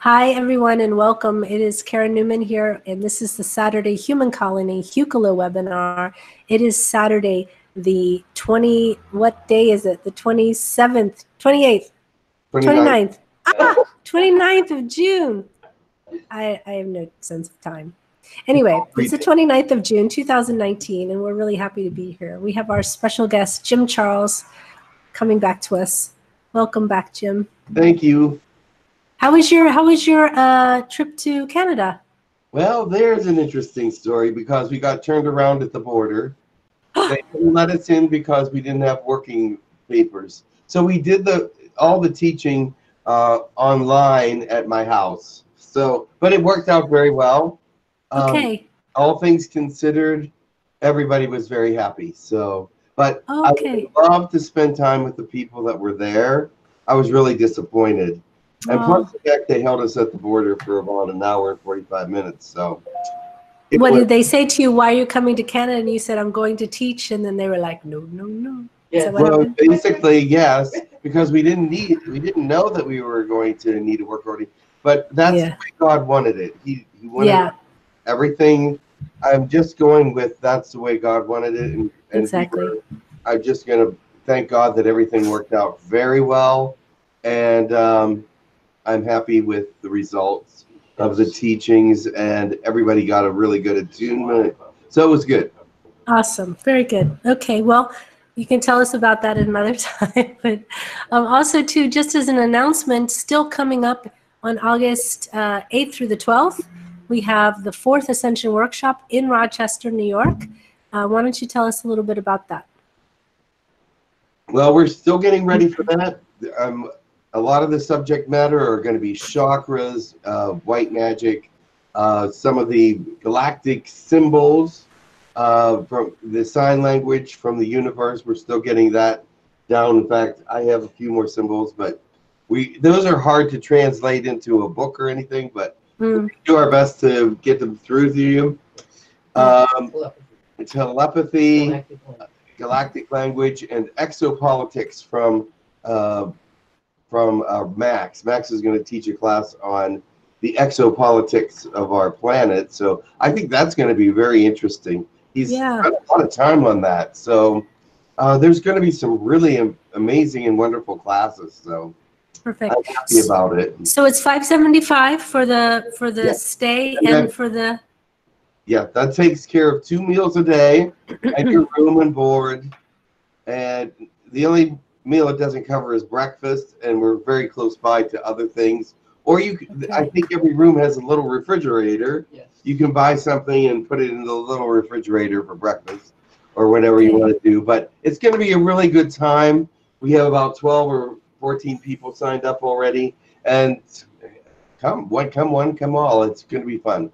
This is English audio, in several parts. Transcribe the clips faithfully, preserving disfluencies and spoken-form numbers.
Hi, everyone, and welcome. It is Karen Newman here, and this is the Saturday Human Colony Hucolo webinar. It is Saturday, the twenty, what day is it? The twenty-seventh, twenty-eighth, twenty-ninth, twenty-ninth, ah, twenty-ninth of June. I, I have no sense of time. Anyway, it's the twenty-ninth of June, two thousand nineteen, and we're really happy to be here. We have our special guest, Jim Charles, coming back to us. Welcome back, Jim. Thank you. How was your How was your uh, trip to Canada? Well, there's an interesting story because we got turned around at the border. They didn't let us in because we didn't have working papers. So we did the all the teaching uh, online at my house. So, but it worked out very well. Um, okay. All things considered, everybody was very happy. So, but okay. I would love to spend time with the people that were there. I was really disappointed. And plus, the fact they held us at the border for about an hour and forty-five minutes. So, what did they say to you? Why are you coming to Canada? And you said, "I'm going to teach." And then they were like, "No, no, no." Yeah. Well, basically, yes, because we didn't need, we didn't know that we were going to need a work order. But that's yeah. the way God wanted it. He, he wanted yeah. everything. I'm just going with that's the way God wanted it, and, and exactly. we were, I'm just going to thank God that everything worked out very well, and. Um, I'm happy with the results of the teachings, and everybody got a really good attunement. So it was good. Awesome. Very good. Okay. Well, you can tell us about that another time. But um, also, too, just as an announcement, still coming up on August uh, eighth through the twelfth, we have the Fourth Ascension Workshop in Rochester, New York. Uh, why don't you tell us a little bit about that? Well, we're still getting ready for that. Um, A lot of the subject matter are going to be chakras, uh, white magic, uh, some of the galactic symbols uh, from the sign language from the universe. We're still getting that down. In fact, I have a few more symbols, but we those are hard to translate into a book or anything, but mm. we do our best to get them through to you. Um, telepathy, telepathy galactic, language. galactic language, and exopolitics from... Uh, from uh, Max. Max is going to teach a class on the exopolitics of our planet. So I think that's going to be very interesting. He's yeah. spent a lot of time on that. So uh, there's going to be some really am amazing and wonderful classes. So perfect. I'm happy about it. So it's five seventy-five for the for the yeah. stay and, and that, for the... Yeah, that takes care of two meals a day and your room and board. And the only... meal it doesn't cover is breakfast, and we're very close by to other things. Or you, can, okay. I think every room has a little refrigerator. Yes. You can buy something and put it in the little refrigerator for breakfast, or whatever okay. you want to do. But it's going to be a really good time. We have about twelve or fourteen people signed up already, and come one, come one, come all. It's going to be fun.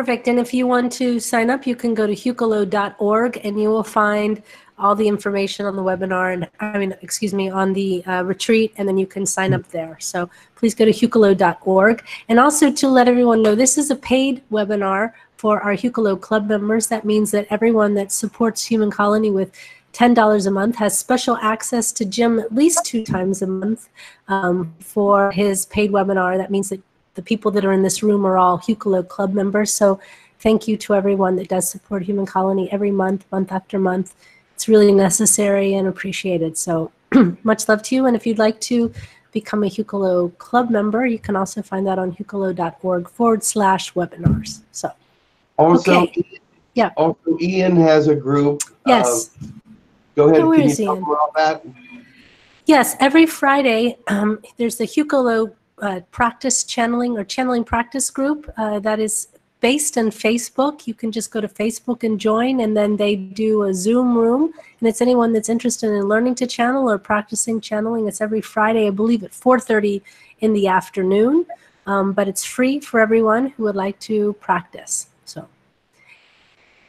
Perfect. And if you want to sign up, you can go to hucolo dot org, and you will find all the information on the webinar, and I mean, excuse me, on the uh, retreat, and then you can sign up there. So please go to hucolo dot org. And also to let everyone know, this is a paid webinar for our Hucolo Club members. That means that everyone that supports Human Colony with ten dollars a month has special access to Jim at least two times a month um, for his paid webinar. That means that the people that are in this room are all Hucolo Club members. So thank you to everyone that does support Human Colony every month, month after month. It's really necessary and appreciated. So much love to you. And if you'd like to become a Hucolo Club member, you can also find that on hucolo dot org forward slash webinars. So also, okay. Ian, yeah. also Ian has a group. Yes. Uh, go ahead. Where is Ian? About that? Yes. Every Friday, um, there's the Hucolo uh, practice channeling or channeling practice group uh, that is based on Facebook. You can just go to Facebook and join, and then they do a Zoom room, and it's anyone that's interested in learning to channel or practicing channeling. It's every Friday, I believe, at four thirty in the afternoon, um, but it's free for everyone who would like to practice. So,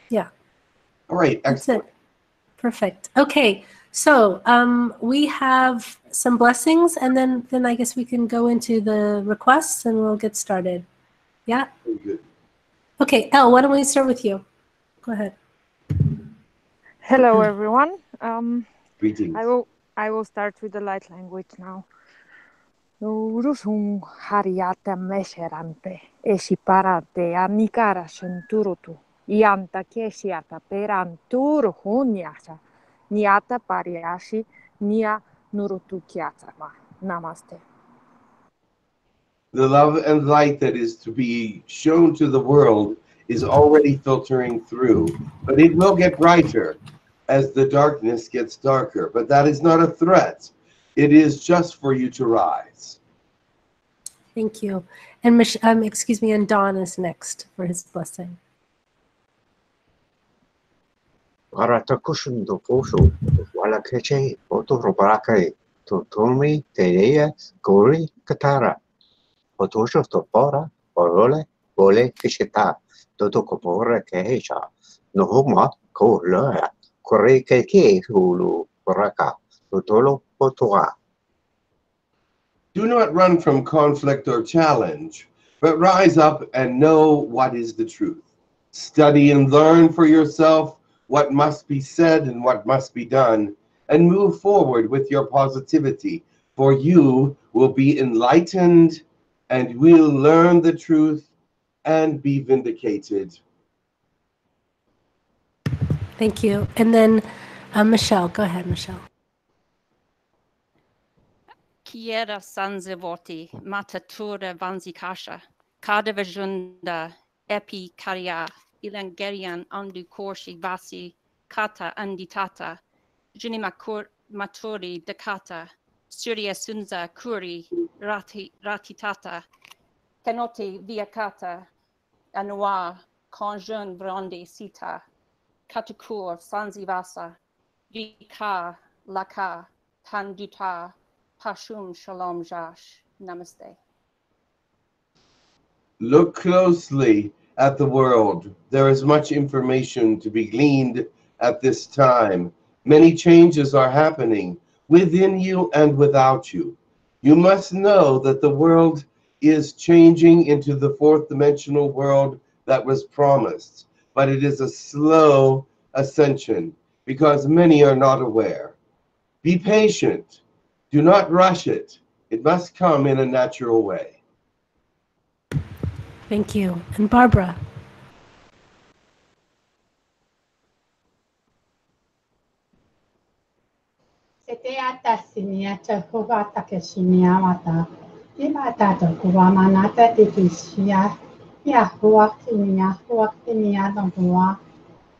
yeah. All right, excellent. That's it. Perfect. Okay, so um, we have some blessings, and then, then I guess we can go into the requests, and we'll get started. Yeah? Very good. Okay, Elle, why don't we start with you? Go ahead. Hello, everyone. Um, Greetings. I will, I will start with the light language now. Urusum hariata mesherante, esiparate anicara centurutu, ianta kesiata peranturu huniasa, niata pariasi, nia nurutu kiatama. Namaste. The love and light that is to be shown to the world is already filtering through, but it will get brighter as the darkness gets darker. But that is not a threat. It is just for you to rise. Thank you. And Mich um, excuse me, and Don is next for his blessing. Do not run from conflict or challenge, but rise up and know what is the truth. Study and learn for yourself what must be said and what must be done, and move forward with your positivity, for you will be enlightened and will learn the truth and be vindicated. Thank you. And then uh, Michelle, go ahead, Michelle. Kiera sanzevoti, matatura vanzikasha, kadavajunda, epi karya, ilangerian andu korshi vasi, kata anditata, junimakur maturi dakata, surya sunza kuri, rati ratitata, kanoti viakata, anua, conjun brandi sita, katukur sanzivasa, vika, laka, tanduta, Hashum Shalom Josh. Namaste. Look closely at the world. There is much information to be gleaned at this time. Many changes are happening within you and without you. You must know that the world is changing into the fourth dimensional world that was promised, but it is a slow ascension because many are not aware. Be patient. Do not rush it. It must come in a natural way. Thank you. And Barbara. Seteata siniata kovata keshiniamata. Imata kuvamanata tikishia. Yahuakinia, huakinia dongua.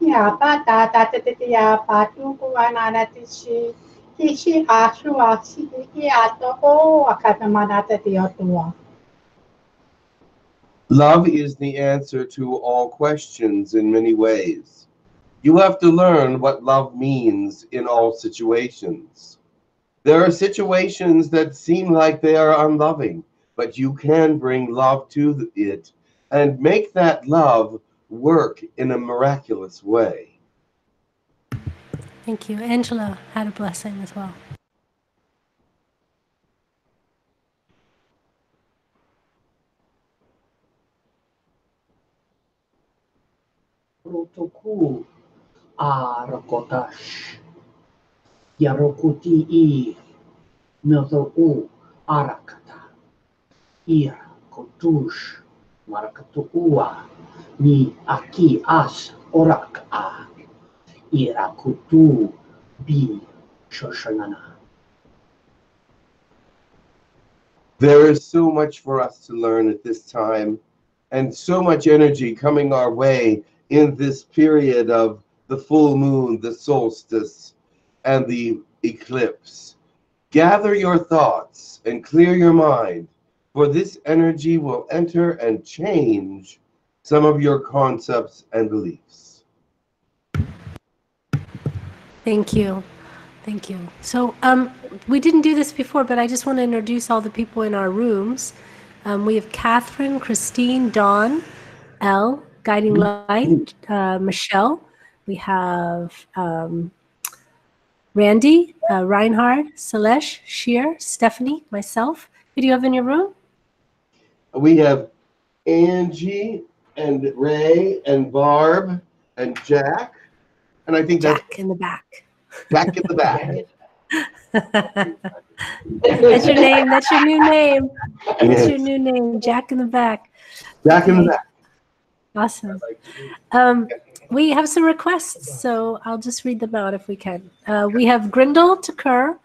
Yapata tatetia patu kuvanana tishi. Love is the answer to all questions in many ways. You have to learn what love means in all situations. There are situations that seem like they are unloving, but you can bring love to it and make that love work in a miraculous way. Thank you. Angela had a blessing as well. Rotoku arakotash yarokuti I nozoku arakata ira kotush marakatua ni aki as oraka. Irakutu bi shoshanana. There is so much for us to learn at this time, and so much energy coming our way in this period of the full moon, the solstice, and the eclipse. Gather your thoughts and clear your mind, for this energy will enter and change some of your concepts and beliefs. Thank you. Thank you. So um, we didn't do this before, but I just want to introduce all the people in our rooms. Um, we have Catherine, Christine, Dawn, Elle, Guiding Light, uh, Michelle. We have um, Randy, uh, Reinhard, Salesh, Sheer, Stephanie, myself. Who do you have in your room? We have Angie and Ray and Barb and Jack. And I think Jack that's in the back. Back in the back. That's your name. That's your new name. That's your new name. Jack in the back. Jack in the back. Awesome. Um, we have some requests, so I'll just read them out if we can. Uh, we have Grindal, Tekkrr,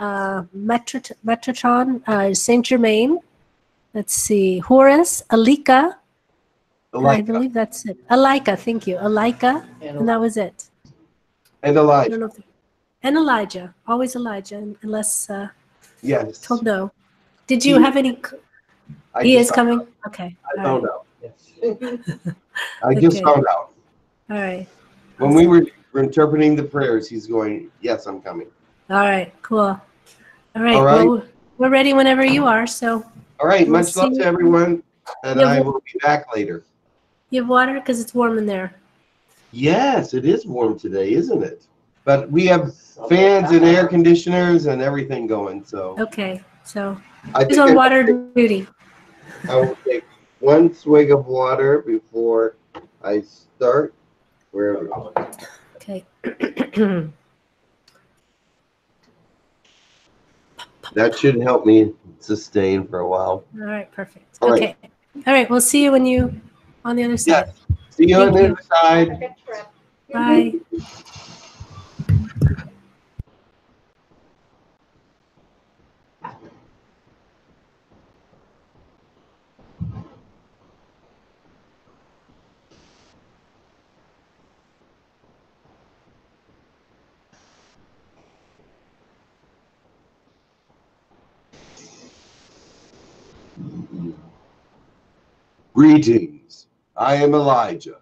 uh, Metrotron, uh, Saint Germain. Let's see, Horus, Alika. Alika. I believe that's it. Alika, thank you. Alika, and, and that was it. And Elijah. And Elijah, always Elijah, unless uh, yes. told no. Did you he, have any? I he is coming. Out. Okay. I found out. Yes. I just okay. found out. All right. When we were interpreting the prayers, he's going, yes, I'm coming. All right, cool. All right. All right. Well, we're ready whenever you are. So. All right. We'll much love you. To everyone. And I will be back later. You have water because it's warm in there. Yes, it is warm today, isn't it? But we have fans and air conditioners and everything going. So. Okay. So he's on water take, duty. I will take one swig of water before I start. Wherever. Okay. That should help me sustain for a while. All right, perfect. All okay. Right. All right, we'll see you when you on the other side. Yes. See you Thank on the you. other side. Bye. Greetings, I am Elijah.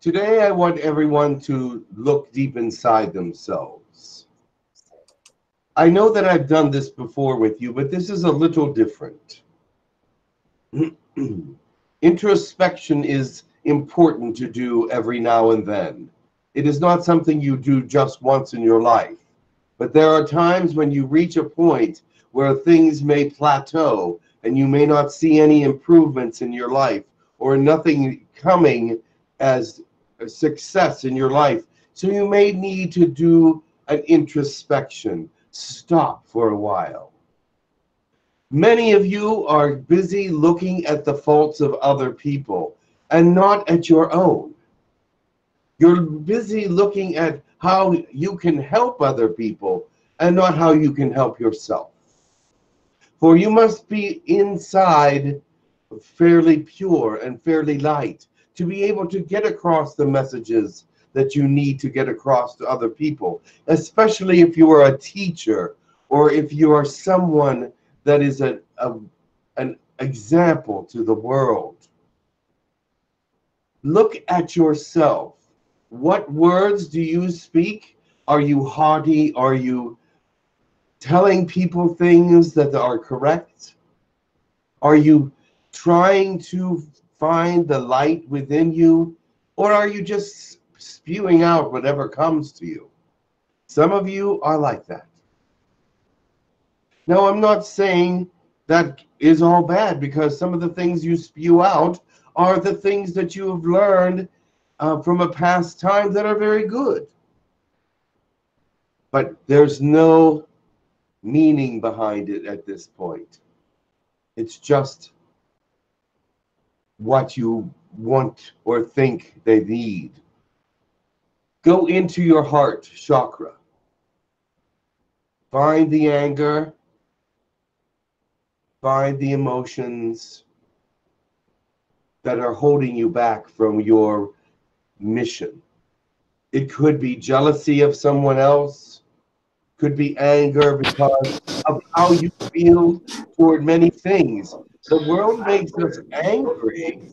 Today I want everyone to look deep inside themselves. I know that I've done this before with you, but this is a little different. Introspection is important to do every now and then. It is not something you do just once in your life, but there are times when you reach a point where things may plateau and you may not see any improvements in your life or nothing coming as a success in your life. So you may need to do an introspection. Stop for a while. Many of you are busy looking at the faults of other people and not at your own. You're busy looking at how you can help other people and not how you can help yourself. For you must be inside fairly pure and fairly light to be able to get across the messages that you need to get across to other people, especially if you are a teacher or if you are someone that is a, a, an example to the world. Look at yourself. What words do you speak? Are you haughty? Are you telling people things that are correct? Are you trying to find the light within you, or are you just spewing out whatever comes to you? Some of you are like that. Now, I'm not saying that is all bad, because some of the things you spew out are the things that you have learned uh, from a past time that are very good. But there's no meaning behind it at this point. It's just what you want or think they need. Go into your heart chakra. Find the anger, find the emotions that are holding you back from your mission. It could be jealousy of someone else, could be anger because of how you feel toward many things. The world makes us angry,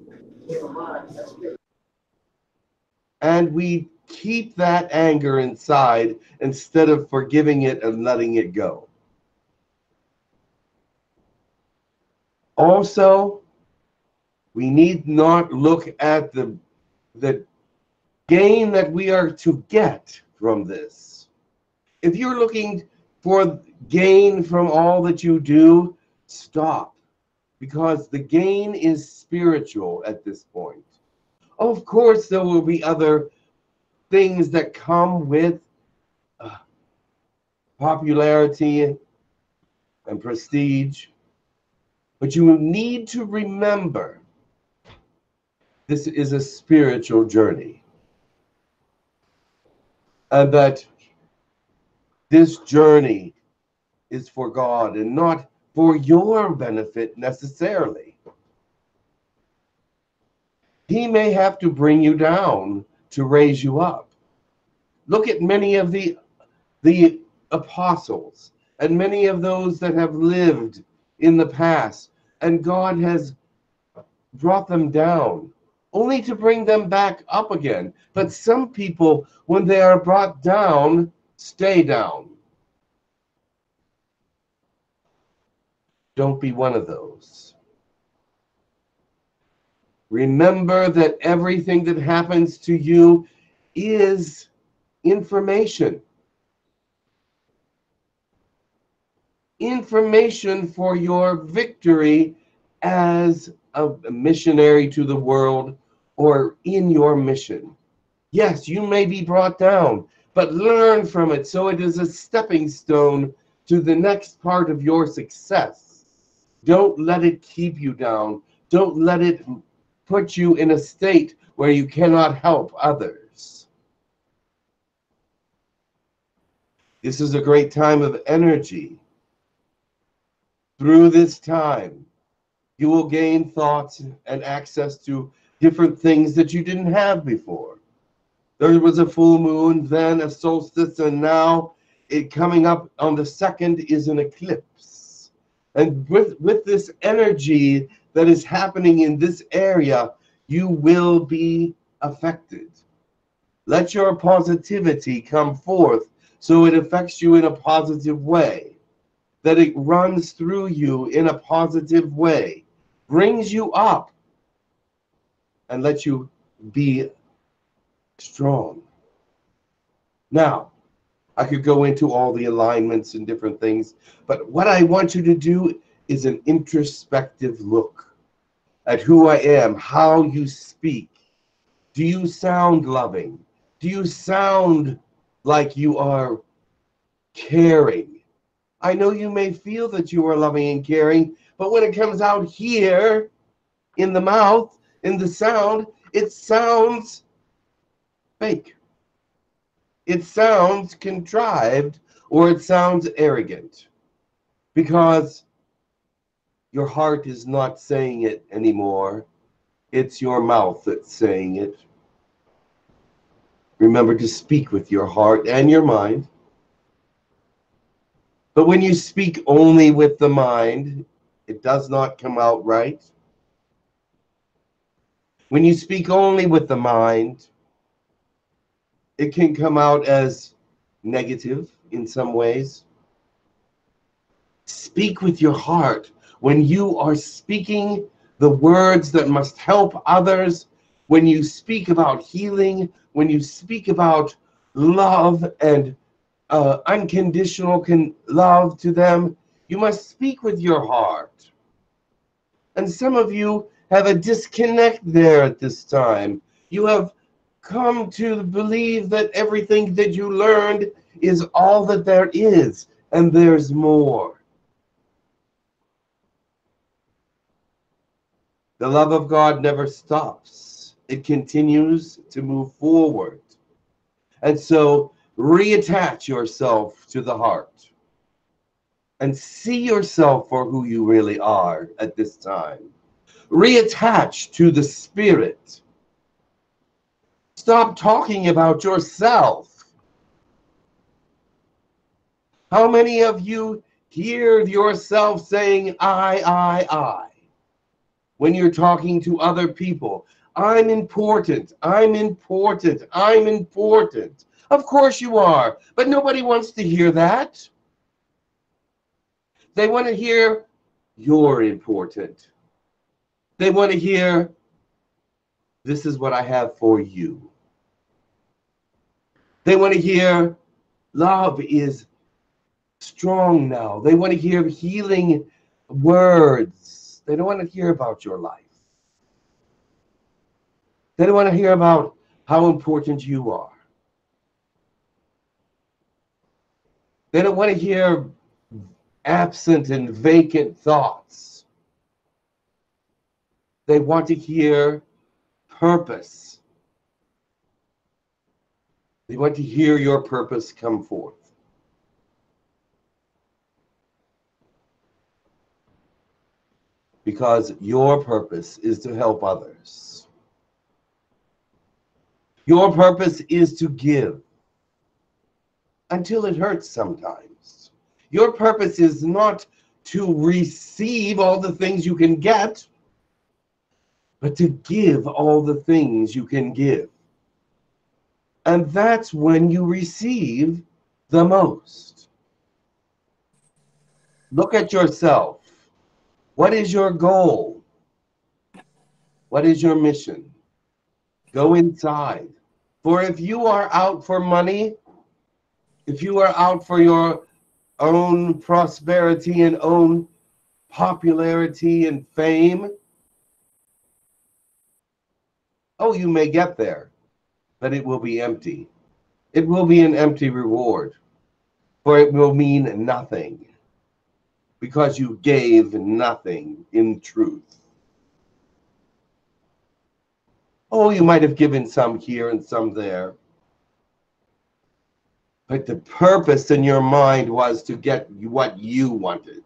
and we keep that anger inside instead of forgiving it and letting it go. Also, we need not look at the, the gain that we are to get from this. If you're looking for gain from all that you do, stop, because the gain is spiritual at this point. Of course, there will be other things that come with uh, popularity and prestige. But you need to remember, this is a spiritual journey. And that this journey is for God and not for your benefit necessarily. He may have to bring you down to raise you up. Look at many of the, the apostles and many of those that have lived in the past, and God has brought them down only to bring them back up again. But some people, when they are brought down, stay down. Don't be one of those. Remember that everything that happens to you is information. Information for your victory as a missionary to the world or in your mission. Yes, you may be brought down, but learn from it so it is a stepping stone to the next part of your success. Don't let it keep you down. Don't let it put you in a state where you cannot help others. This is a great time of energy. Through this time, you will gain thoughts and access to different things that you didn't have before. There was a full moon, then a solstice, and now it coming up on the second is an eclipse. And with, with this energy that is happening in this area, you will be affected. Let your positivity come forth so it affects you in a positive way, that it runs through you in a positive way, brings you up, and lets you be strong. Now, I could go into all the alignments and different things, but what I want you to do is an introspective look at who I am, how you speak. Do you sound loving? Do you sound like you are caring? I know you may feel that you are loving and caring, but when it comes out here, in the mouth, in the sound, it sounds fake. It sounds contrived, or it sounds arrogant, because your heart is not saying it anymore. It's your mouth that's saying it. Remember to speak with your heart and your mind. But when you speak only with the mind, it does not come out right. When you speak only with the mind, it can come out as negative in some ways. Speak with your heart. When you are speaking the words that must help others, when you speak about healing, when you speak about love and Uh, unconditional con love to them, you must speak with your heart. And some of you have a disconnect there at this time. You have come to believe that everything that you learned is all that there is, and there's more. The love of God never stops. It continues to move forward. And so reattach yourself to the heart and see yourself for who you really are at this time. Reattach to the spirit. Stop talking about yourself. How many of you hear yourself saying, I, I, I, when you're talking to other people? I'm important, I'm important, I'm important. Of course you are, but nobody wants to hear that. They want to hear, you're important. They want to hear, this is what I have for you. They want to hear, love is strong now. They want to hear healing words. They don't want to hear about your life. They don't want to hear about how important you are. They don't want to hear absent and vacant thoughts. They want to hear purpose. They want to hear your purpose come forth. Because your purpose is to help others. Your purpose is to give. Until it hurts sometimes. Your purpose is not to receive all the things you can get, but to give all the things you can give. And that's when you receive the most. Look at yourself. What is your goal? What is your mission? Go inside. For if you are out for money, if you are out for your own prosperity and own popularity and fame, oh, you may get there, but it will be empty. It will be an empty reward, for it will mean nothing, because you gave nothing in truth. Oh, you might have given some here and some there, but the purpose in your mind was to get what you wanted.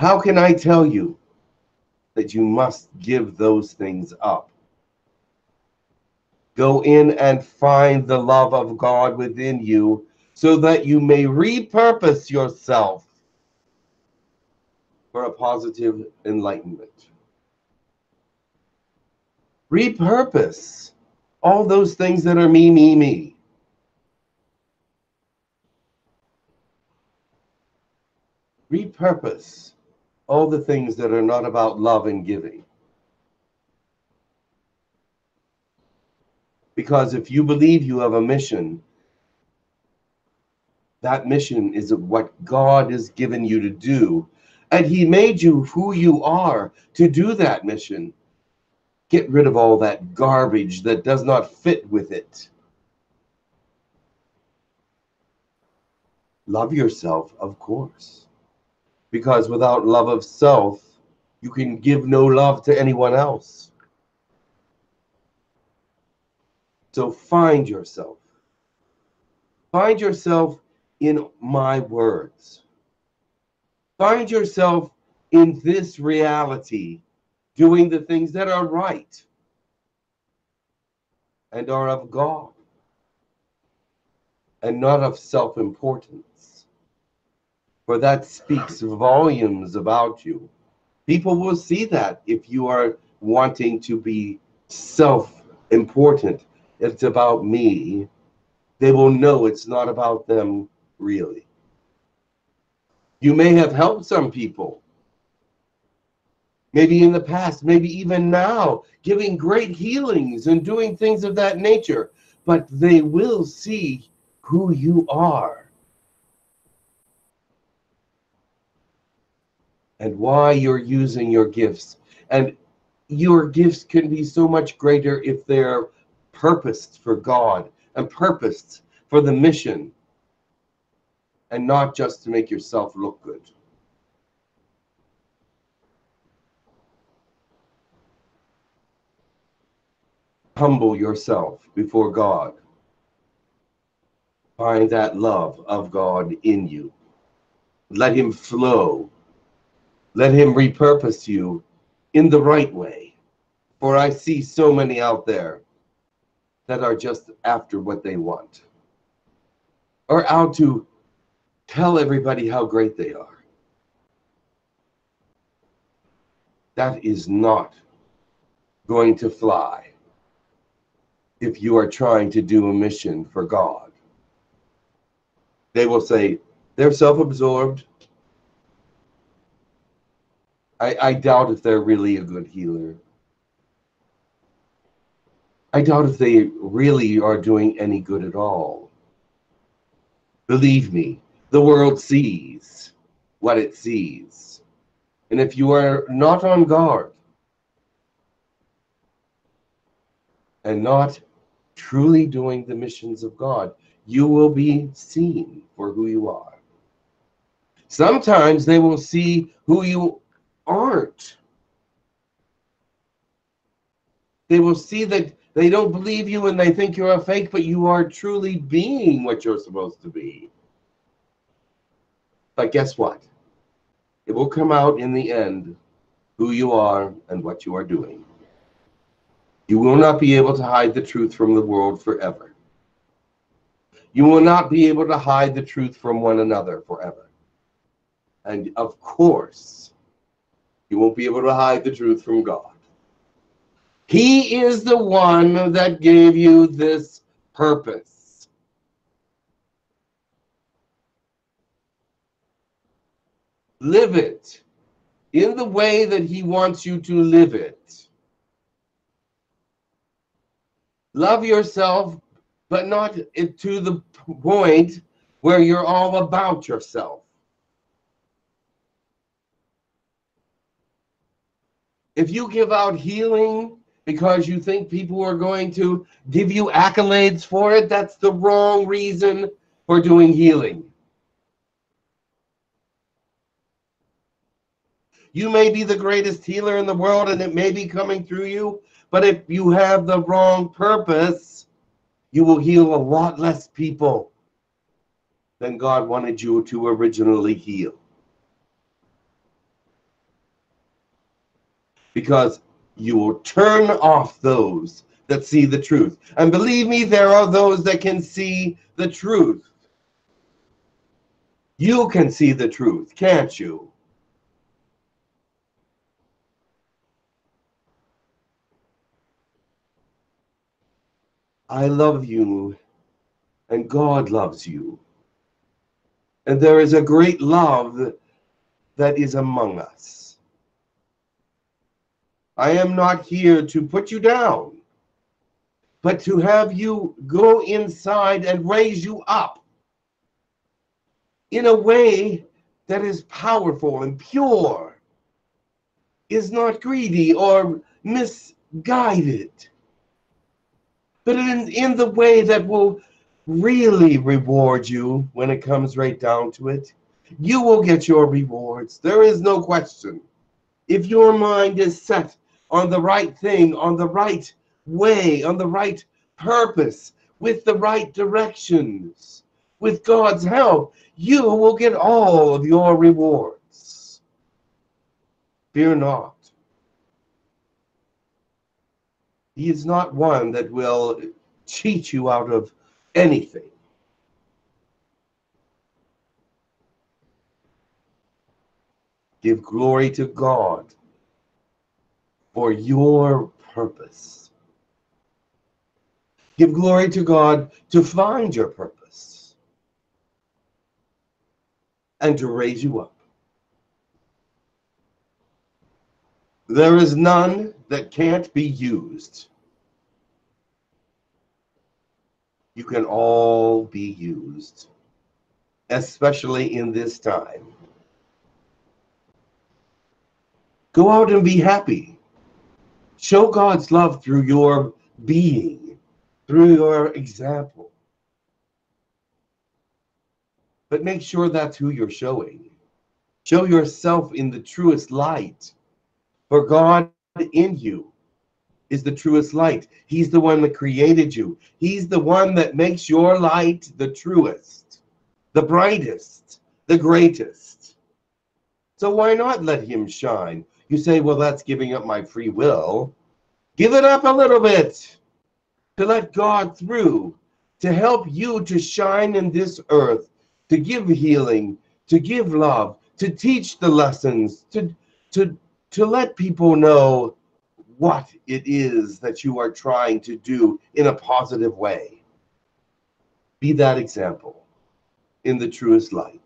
How can I tell you that you must give those things up? Go in and find the love of God within you so that you may repurpose yourself for a positive enlightenment. Repurpose all those things that are me, me, me. Repurpose all the things that are not about love and giving. Because if you believe you have a mission, that mission is what God has given you to do. And He made you who you are to do that mission. Get rid of all that garbage that does not fit with it. Love yourself, of course. Because without love of self, you can give no love to anyone else. So find yourself. Find yourself in my words. Find yourself in this reality, doing the things that are right and are of God and not of self-importance. For that speaks volumes about you. People will see that if you are wanting to be self-important. It's about me. They will know it's not about them, really. You may have helped some people. Maybe in the past, maybe even now, giving great healings and doing things of that nature. But they will see who you are. And why you're using your gifts. And your gifts can be so much greater if they're purposed for God and purposed for the mission and not just to make yourself look good. Humble yourself before God. Find that love of God in you. Let Him flow. Let Him repurpose you in the right way. For I see so many out there that are just after what they want, or out to tell everybody how great they are. That is not going to fly if you are trying to do a mission for God. They will say, they're self-absorbed. I, I doubt if they're really a good healer. I doubt if they really are doing any good at all. Believe me, the world sees what it sees. And if you are not on guard and not truly doing the missions of God, you will be seen for who you are. Sometimes they will see who you aren't. They will see that they don't believe you and they think you're a fake, but you are truly being what you're supposed to be. But guess what? It will come out in the end who you are and what you are doing. You will not be able to hide the truth from the world forever. You will not be able to hide the truth from one another forever. And of course, you won't be able to hide the truth from God. He is the one that gave you this purpose. Live it in the way that He wants you to live it. Love yourself, but not to the point where you're all about yourself. If you give out healing because you think people are going to give you accolades for it, that's the wrong reason for doing healing. You may be the greatest healer in the world and it may be coming through you, but if you have the wrong purpose, you will heal a lot less people than God wanted you to originally heal. Because you will turn off those that see the truth. And believe me, there are those that can see the truth. You can see the truth, can't you? I love you, and God loves you. And there is a great love that is among us. I am not here to put you down, but to have you go inside and raise you up in a way that is powerful and pure, is not greedy or misguided, but in, in the way that will really reward you when it comes right down to it. You will get your rewards. There is no question. If your mind is set on the right thing, on the right way, on the right purpose, with the right directions, with God's help, you will get all of your rewards. Fear not. He is not one that will cheat you out of anything. Give glory to God for your purpose. Give glory to God to find your purpose and to raise you up. There is none that can't be used. You can all be used, especially in this time. Go out and be happy. Show God's love through your being, through your example. But make sure that's who you're showing. Show yourself in the truest light. For God in you is the truest light. He's the one that created you. He's the one that makes your light the truest, the brightest, the greatest. So why not let Him shine? You say, well, that's giving up my free will. Give it up a little bit to let God through, to help you to shine in this earth, to give healing, to give love, to teach the lessons, to, to, to let people know what it is that you are trying to do in a positive way. Be that example in the truest light.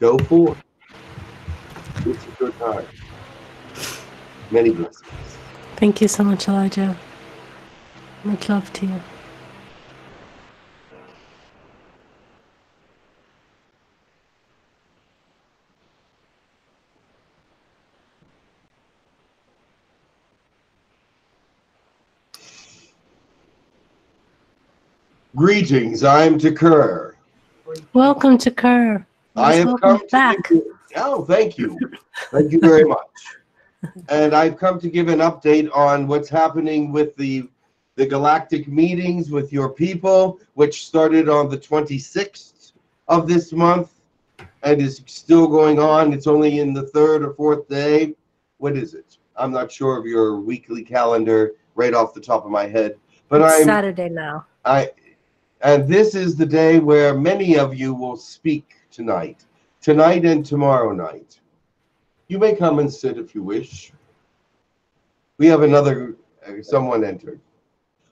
Go forth. This is your time. Many blessings. Thank you so much, Elijah. Much love to you. Greetings, I'm Tekkrr. Welcome, Tekkrr. I have come back. To give you, oh, thank you. Thank you very much. And I've come to give an update on what's happening with the the galactic meetings with your people, which started on the twenty-sixth of this month and is still going on. It's only in the third or fourth day. What is it? I'm not sure of your weekly calendar right off the top of my head. But it's I'm, Saturday now. I, and this is the day where many of you will speak tonight. Tonight and tomorrow night. You may come and sit if you wish. We have another, uh, someone entered.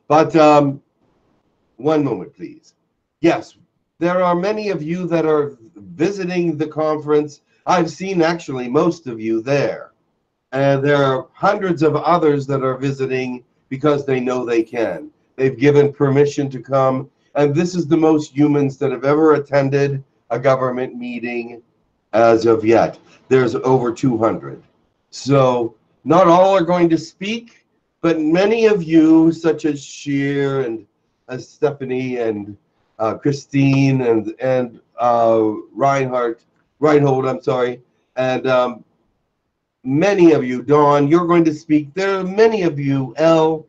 But um, one moment, please. Yes, there are many of you that are visiting the conference. I've seen actually most of you there. And there are hundreds of others that are visiting because they know they can. They've given permission to come. And this is the most humans that have ever attended a government meeting as of yet. There's over two hundred. So not all are going to speak, but many of you, such as Sheer and uh, Stephanie and uh, Christine and and uh, Reinhardt, Reinhold, I'm sorry, and um, many of you, Dawn, you're going to speak. There are many of you, Elle.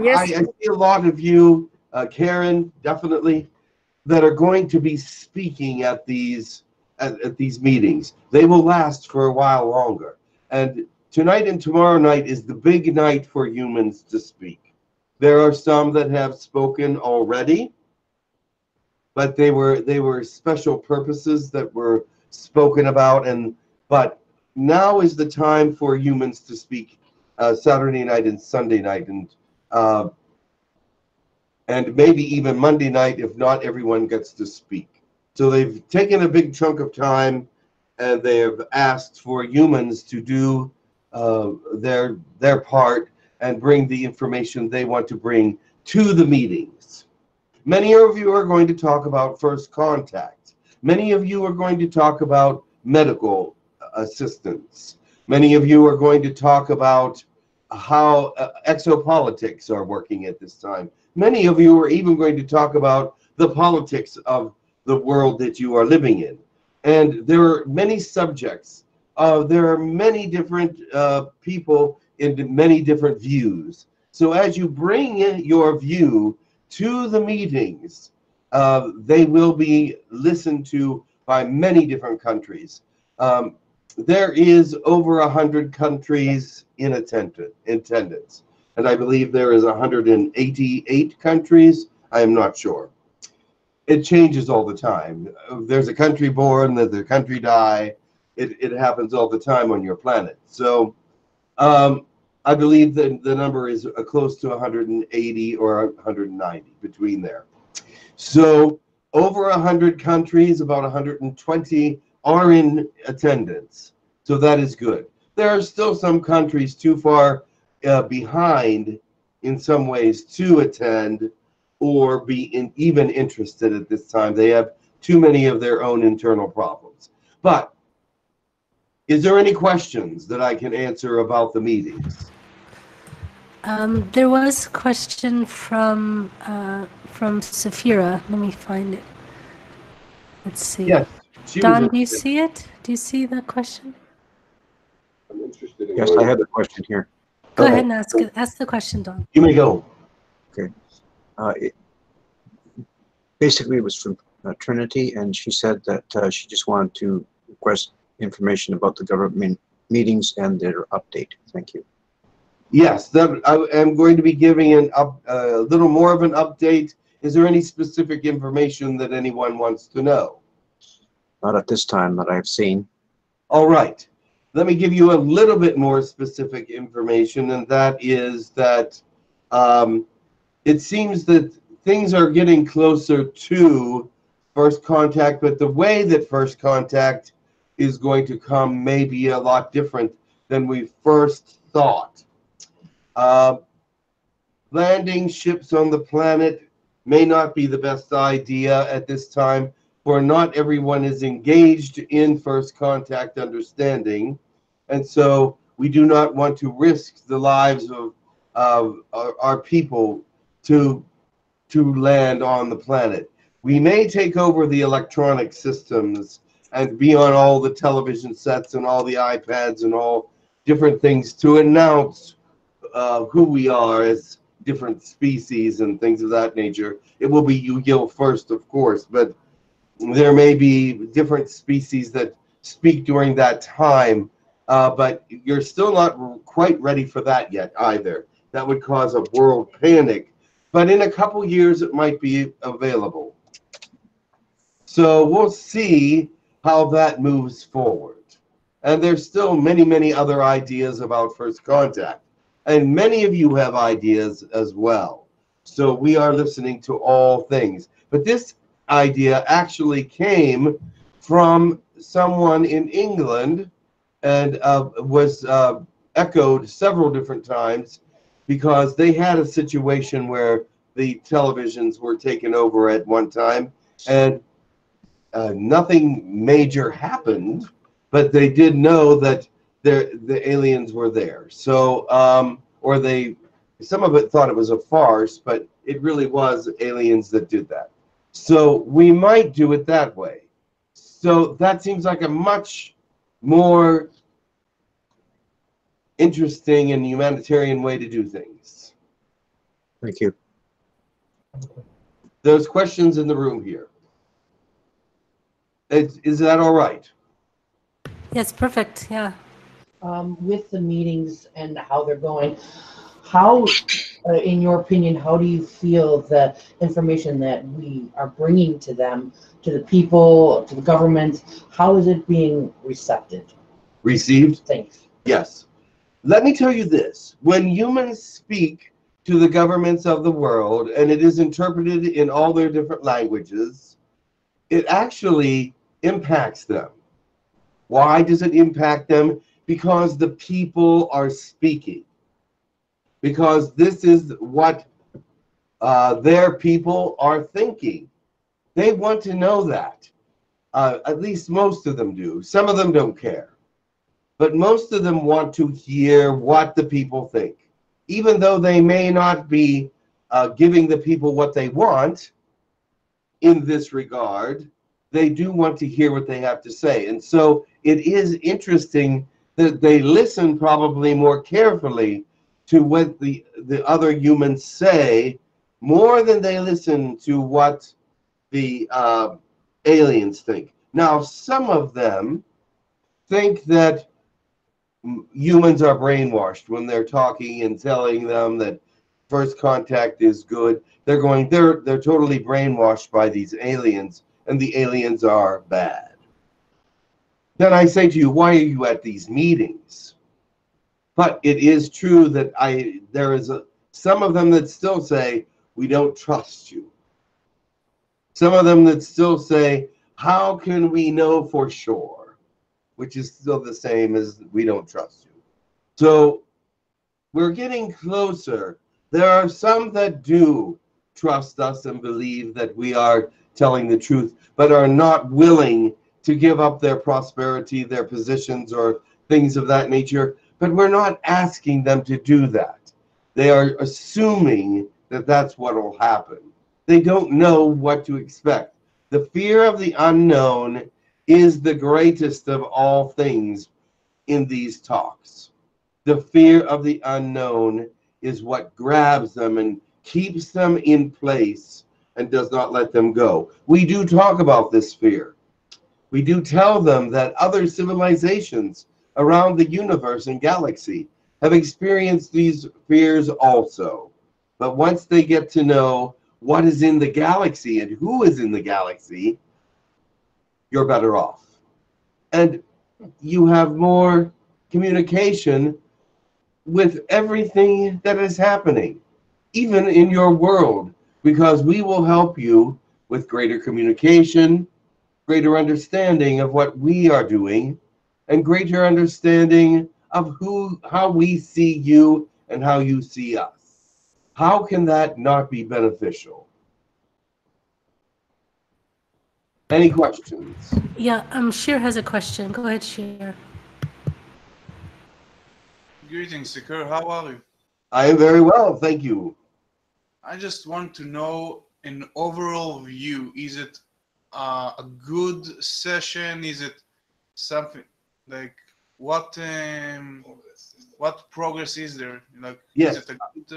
Yes. I, I see a lot of you, uh, Karen, definitely, that are going to be speaking at these At, at these meetings. They will last for a while longer. And tonight and tomorrow night is the big night for humans to speak. There are some that have spoken already, but they were they were special purposes that were spoken about. And but now is the time for humans to speak, uh, Saturday night and Sunday night, and uh, and maybe even Monday night if not everyone gets to speak. So they've taken a big chunk of time, and they have asked for humans to do uh, their their part and bring the information they want to bring to the meetings. Many of you are going to talk about first contact. Many of you are going to talk about medical assistance. Many of you are going to talk about how uh, exopolitics are working at this time. Many of you are even going to talk about the politics of the world that you are living in. And there are many subjects. Uh, there are many different uh, people in many different views. So as you bring in your view to the meetings, uh, they will be listened to by many different countries. Um, there is over one hundred countries in attendance. And I believe there is one hundred eighty-eight countries. I am not sure. It changes all the time. There's a country born, there's a country die. It, it happens all the time on your planet. So um, I believe that the number is close to one hundred eighty or one hundred ninety, between there. So over one hundred countries, about one hundred twenty are in attendance. So that is good. There are still some countries too far uh, behind in some ways to attend or be in, even interested at this time. They have too many of their own internal problems. But is there any questions that I can answer about the meetings? Um, there was a question from uh, from Safira. Let me find it. Let's see. Yes, Don, do you see it? Do you see the question? I'm interested in yes, I had the question here. Go, go ahead and ask, ask the question, Don. You may go. Okay. Uh, it, basically, it was from uh, Trinity, and she said that uh, she just wanted to request information about the government meetings and their update. Thank you. Yes, that, I am going to be giving an up, a uh, little more of an update. Is there any specific information that anyone wants to know? Not at this time that I've seen. All right. Let me give you a little bit more specific information, and that is that um, it seems that things are getting closer to first contact, but the way that first contact is going to come may be a lot different than we first thought. Uh, landing ships on the planet may not be the best idea at this time, for not everyone is engaged in first contact understanding, and so we do not want to risk the lives of, of our, our people to to land on the planet. We may take over the electronic systems and be on all the television sets and all the iPads and all different things to announce uh, who we are as different species and things of that nature. It will be Yahyel first, of course, but there may be different species that speak during that time, uh, but you're still not quite ready for that yet either. That would cause a world panic, but in a couple years it might be available. So we'll see how that moves forward. And there's still many, many other ideas about first contact. And many of you have ideas as well. So we are listening to all things. But this idea actually came from someone in England and uh, was uh, echoed several different times because they had a situation where the televisions were taken over at one time and uh, nothing major happened, but they did know that the aliens were there. So, um, or they, some of it thought it was a farce, but it really was aliens that did that. So we might do it that way. So that seems like a much more interesting and humanitarian way to do things. Thank you. There's questions in the room here. Is, is that all right? Yes, perfect, yeah. Um, with the meetings and how they're going, how, uh, in your opinion, how do you feel the information that we are bringing to them, to the people, to the government, how is it being received? Received? Thanks. Yes. Let me tell you this. When humans speak to the governments of the world and it is interpreted in all their different languages, it actually impacts them. Why does it impact them? Because the people are speaking, because this is what uh, their people are thinking. They want to know that. Uh, at least most of them do. Some of them don't care. But most of them want to hear what the people think. Even though they may not be uh, giving the people what they want in this regard, they do want to hear what they have to say. And so it is interesting that they listen probably more carefully to what the, the other humans say, more than they listen to what the uh, aliens think. Now, some of them think that humans are brainwashed when they're talking and telling them that first contact is good. They're going, they're, they're totally brainwashed by these aliens, and the aliens are bad. Then I say to you, why are you at these meetings? But it is true that I there is a, some of them that still say, we don't trust you. Some of them that still say, how can we know for sure? Which is still the same as we don't trust you. So we're getting closer. There are some that do trust us and believe that we are telling the truth, but are not willing to give up their prosperity, their positions, or things of that nature. But we're not asking them to do that. They are assuming that that's what will happen. They don't know what to expect. The fear of the unknown is the greatest of all things in these talks. The fear of the unknown is what grabs them and keeps them in place and does not let them go. We do talk about this fear. We do tell them that other civilizations around the universe and galaxy have experienced these fears also. But once they get to know what is in the galaxy and who is in the galaxy, you're better off. And you have more communication with everything that is happening, even in your world, because we will help you with greater communication, greater understanding of what we are doing, and greater understanding of who, how we see you and how you see us. How can that not be beneficial? Any questions? Yeah, um, Sheer has a question. Go ahead, Sheer. Greetings, Tekkrr. How are you? I am very well, thank you. I just want to know an overall view. Is it uh, a good session? Is it something like what um, what progress is there? Like, yes. Is it a good,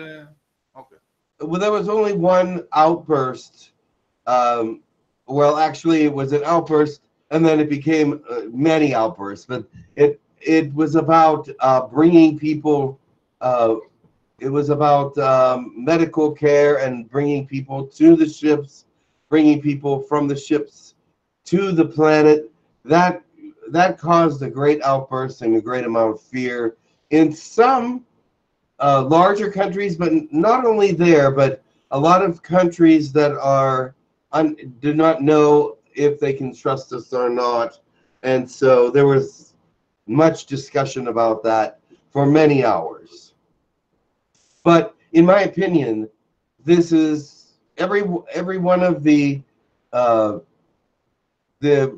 uh, okay. Well, there was only one outburst. Um, well, actually, it was an outburst, and then it became uh, many outbursts. But it it was about uh, bringing people. Uh, it was about um, medical care and bringing people to the ships, bringing people from the ships to the planet. That that caused a great outburst and a great amount of fear in some uh, larger countries, but not only there, but a lot of countries that are un do not know if they can trust us or not, and so there was much discussion about that for many hours. But in my opinion, this is every every one of the uh, the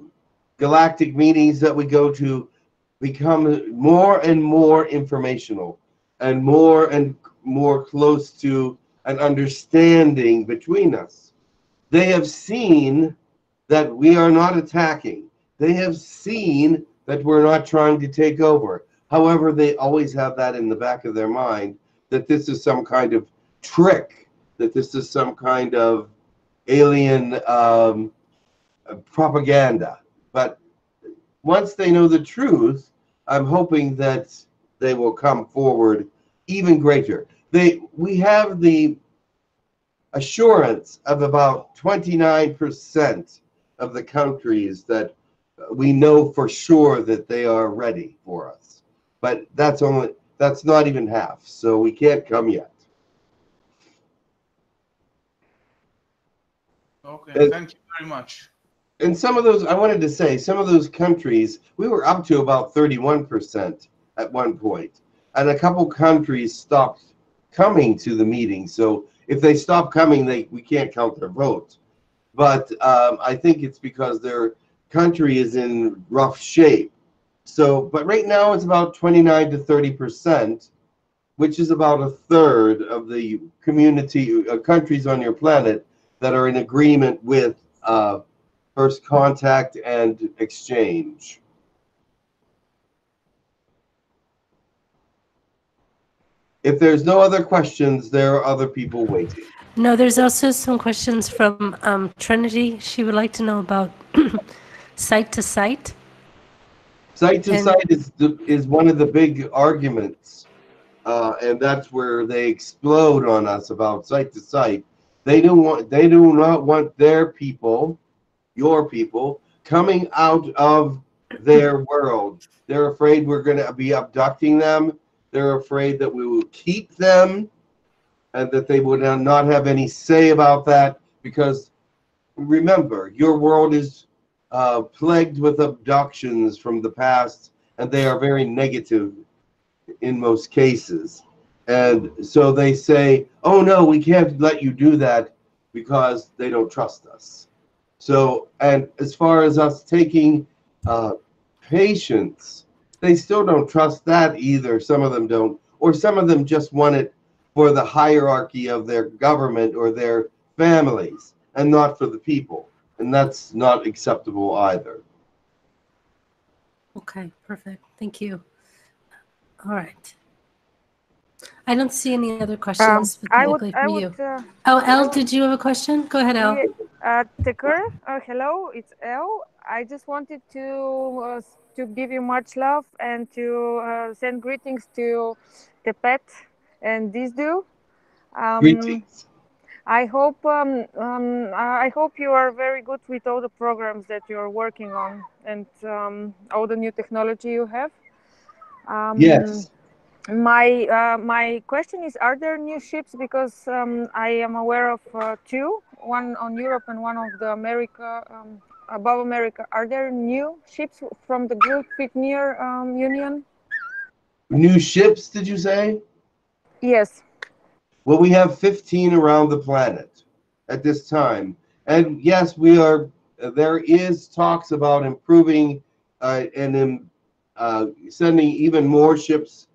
galactic meetings that we go to become more and more informational and more and more close to an understanding between us. They have seen that we are not attacking. They have seen that we're not trying to take over. However, they always have that in the back of their mind, that this is some kind of trick, that this is some kind of alien um, propaganda. But once they know the truth, I'm hoping that they will come forward even greater. They, we have the assurance of about twenty-nine percent of the countries that we know for sure that they are ready for us. But that's only, that's not even half, so we can't come yet. Okay, and, thank you very much. And some of those, I wanted to say, some of those countries, we were up to about thirty-one percent at one point, and a couple countries stopped coming to the meeting. So if they stop coming, they we can't count their vote. But um, I think it's because their country is in rough shape. So, but right now it's about twenty-nine to thirty percent, which is about a third of the community uh, countries on your planet that are in agreement with uh, first contact and exchange. If there's no other questions, there are other people waiting. No, there's also some questions from um, Trinity. She would like to know about site to site. Site to and site is the, is one of the big arguments, uh, and that's where they explode on us about site to site. They don't want, they do not want their people, your people, coming out of their world. They're afraid we're going to be abducting them. They're afraid that we will keep them and that they would not have any say about that, because remember, your world is uh, plagued with abductions from the past, and they are very negative in most cases. And so they say, oh no, we can't let you do that, because they don't trust us. So, and as far as us taking uh, patients, they still don't trust that either. Some of them don't, or some of them just want it for the hierarchy of their government or their families and not for the people. And that's not acceptable either. Okay, perfect. Thank you. All right. I don't see any other questions. Um, I would, I would, you. Uh, oh, Elle, did you have a question? Go ahead, Elle. Uh, Tekkrr, uh, hello, it's Elle. I just wanted to uh, to give you much love and to uh, send greetings to Tepet and Disdu. Um, greetings. I hope um, um, I hope you are very good with all the programs that you are working on and um, all the new technology you have. Um, yes. My uh, my question is: are there new ships? Because um, I am aware of uh, two, one on Europe and one of the America. Um, Above America, are there new ships from the Girk-Fitneer um, Union? New ships, did you say? Yes. Well, we have fifteen around the planet at this time, and yes, we are. There is talks about improving uh, and um, uh, sending even more ships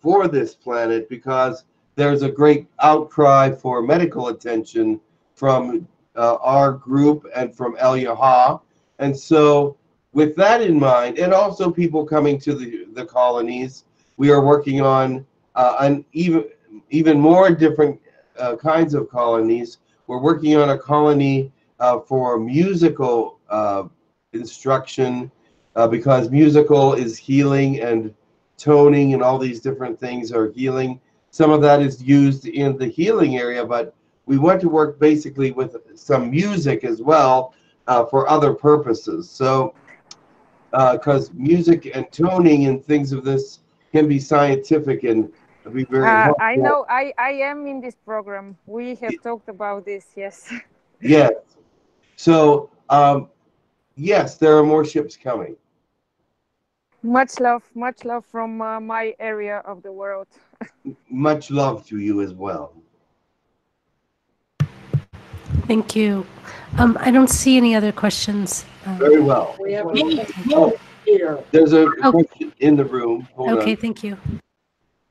for this planet, because there's a great outcry for medical attention from uh, our group and from El Yaha. And so with that in mind, and also people coming to the, the colonies, we are working on uh, an even, even more different uh, kinds of colonies. We're working on a colony uh, for musical uh, instruction uh, because musical is healing and toning and all these different things are healing. Some of that is used in the healing area, but we want to work basically with some music as well uh, for other purposes. So, because uh, music and toning and things of this can be scientific and be very uh, helpful. I know, I, I am in this program. We have yeah. talked about this, yes. Yes. So, um, yes, there are more ships coming. Much love, much love from uh, my area of the world. Much love to you as well. Thank you. Um, I don't see any other questions. Um, Very well. We have oh, here. There's a oh. question in the room. Hold okay, on. Thank you.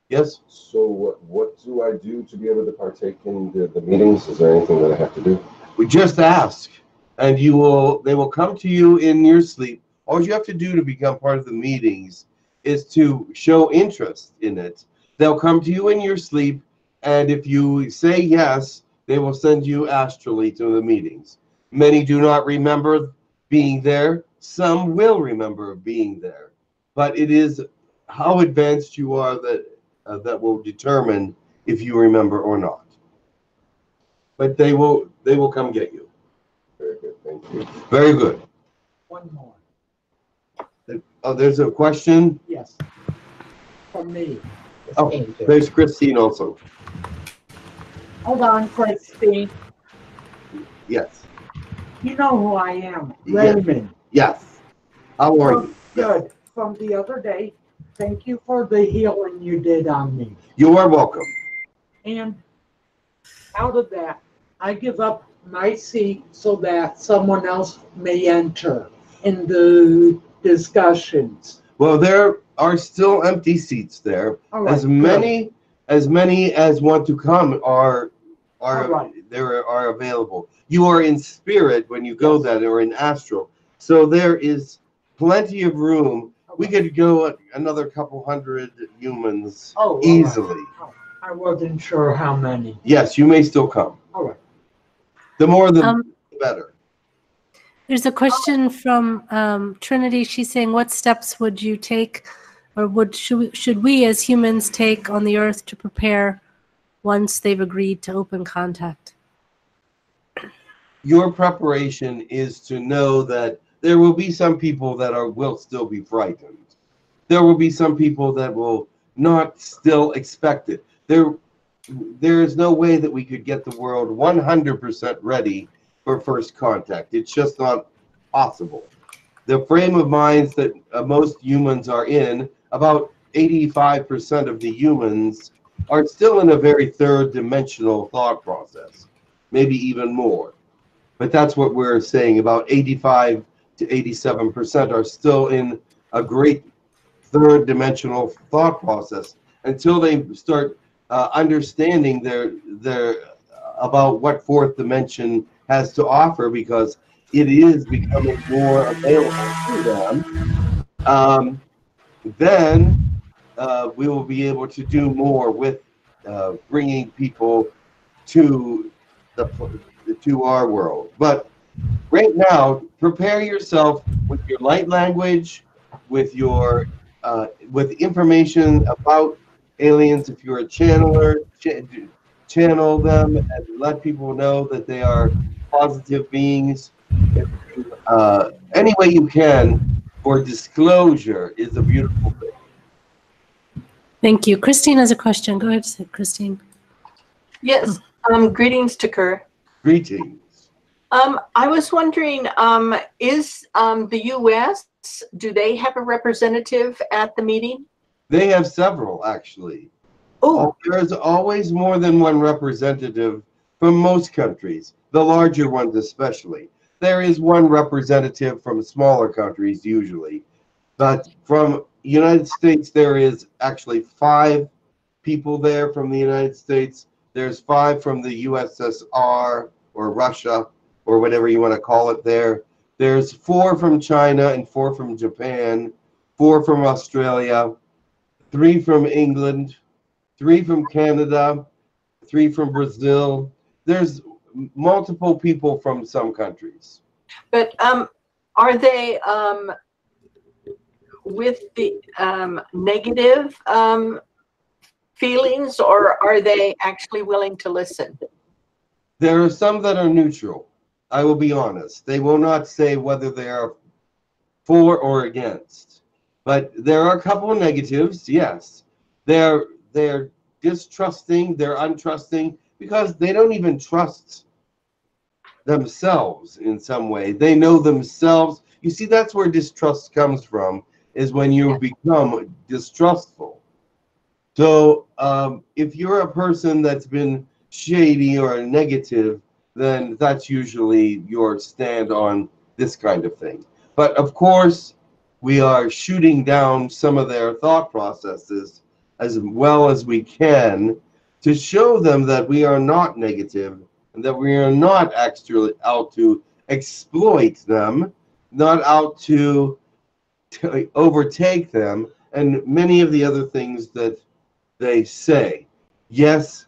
Yes? So what, what do I do to be able to partake in the, the meetings? Is there anything that I have to do? We just ask, and you will. They will come to you in your sleep. All you have to do to become part of the meetings is to show interest in it. They'll come to you in your sleep, and if you say yes, they will send you astrally to the meetings. Many do not remember being there. Some will remember being there. But it is how advanced you are that, uh, that will determine if you remember or not. But they will, they will come get you. Very good, thank you. Very good. One more. Oh, there's a question? Yes. From me. Oh, there's Christine also. Hold on, Christine. Yes. You know who I am, Raymond. Yes. How are you? Good. From the other day, thank you for the healing you did on me. You are welcome. And out of that, I give up my seat so that someone else may enter in the discussions. Well, there are still empty seats there. Right, as many good. as many as want to come are are right. there are available. You are in spirit when you go that, or in astral. So there is plenty of room. Okay. We could go another couple hundred humans oh, easily. Right. I wasn't sure how many. Yes, you may still come. All right. The more the um, better. There's a question from um, Trinity. She's saying, what steps would you take, or would should we, should we as humans take on the Earth to prepare once they've agreed to open contact? Your preparation is to know that there will be some people that are will still be frightened. There will be some people that will not still expect it. There, there is no way that we could get the world one hundred percent ready for first contact. It's just not possible. The frame of minds that uh, most humans are in, about eighty-five percent of the humans are still in a very third dimensional thought process, maybe even more. But that's what we're saying, about eighty-five to eighty-seven percent are still in a great third dimensional thought process until they start uh, understanding their, their, uh, about what fourth dimension has to offer, because it is becoming more available to them, um, then uh, we will be able to do more with uh, bringing people to the to our world. But right now, prepare yourself with your light language, with your uh, with information about aliens. If you're a channeler, ch channel them and let people know that they are positive beings. Uh, any way you can, for disclosure is a beautiful thing. Thank you. Christine has a question. Go ahead, Christine. Yes. Um, greetings, Tekkrr. Greetings. Um, I was wondering, um, is um, the U S, do they have a representative at the meeting? They have several, actually. Oh. There is always more than one representative from most countries. The larger ones especially. There is one representative from smaller countries usually, but from United States there is actually five people there from the United States. There's five from the U S S R or Russia or whatever you want to call it there. There's four from China and four from Japan, four from Australia, three from England, three from Canada, three from Brazil. There's multiple people from some countries. But um, are they um, with the um, negative um, feelings, or are they actually willing to listen? There are some that are neutral. I will be honest. They will not say whether they are for or against. But there are a couple of negatives, yes. They're, they're distrusting, they're untrusting, because they don't even trust themselves in some way. They know themselves. You see, that's where distrust comes from, is when you become distrustful. So um, if you're a person that's been shady or negative, then that's usually your stand on this kind of thing. But of course, we are shooting down some of their thought processes as well as we can to show them that we are not negative and that we are not actually out to exploit them, not out to t- overtake them, and many of the other things that they say. Yes,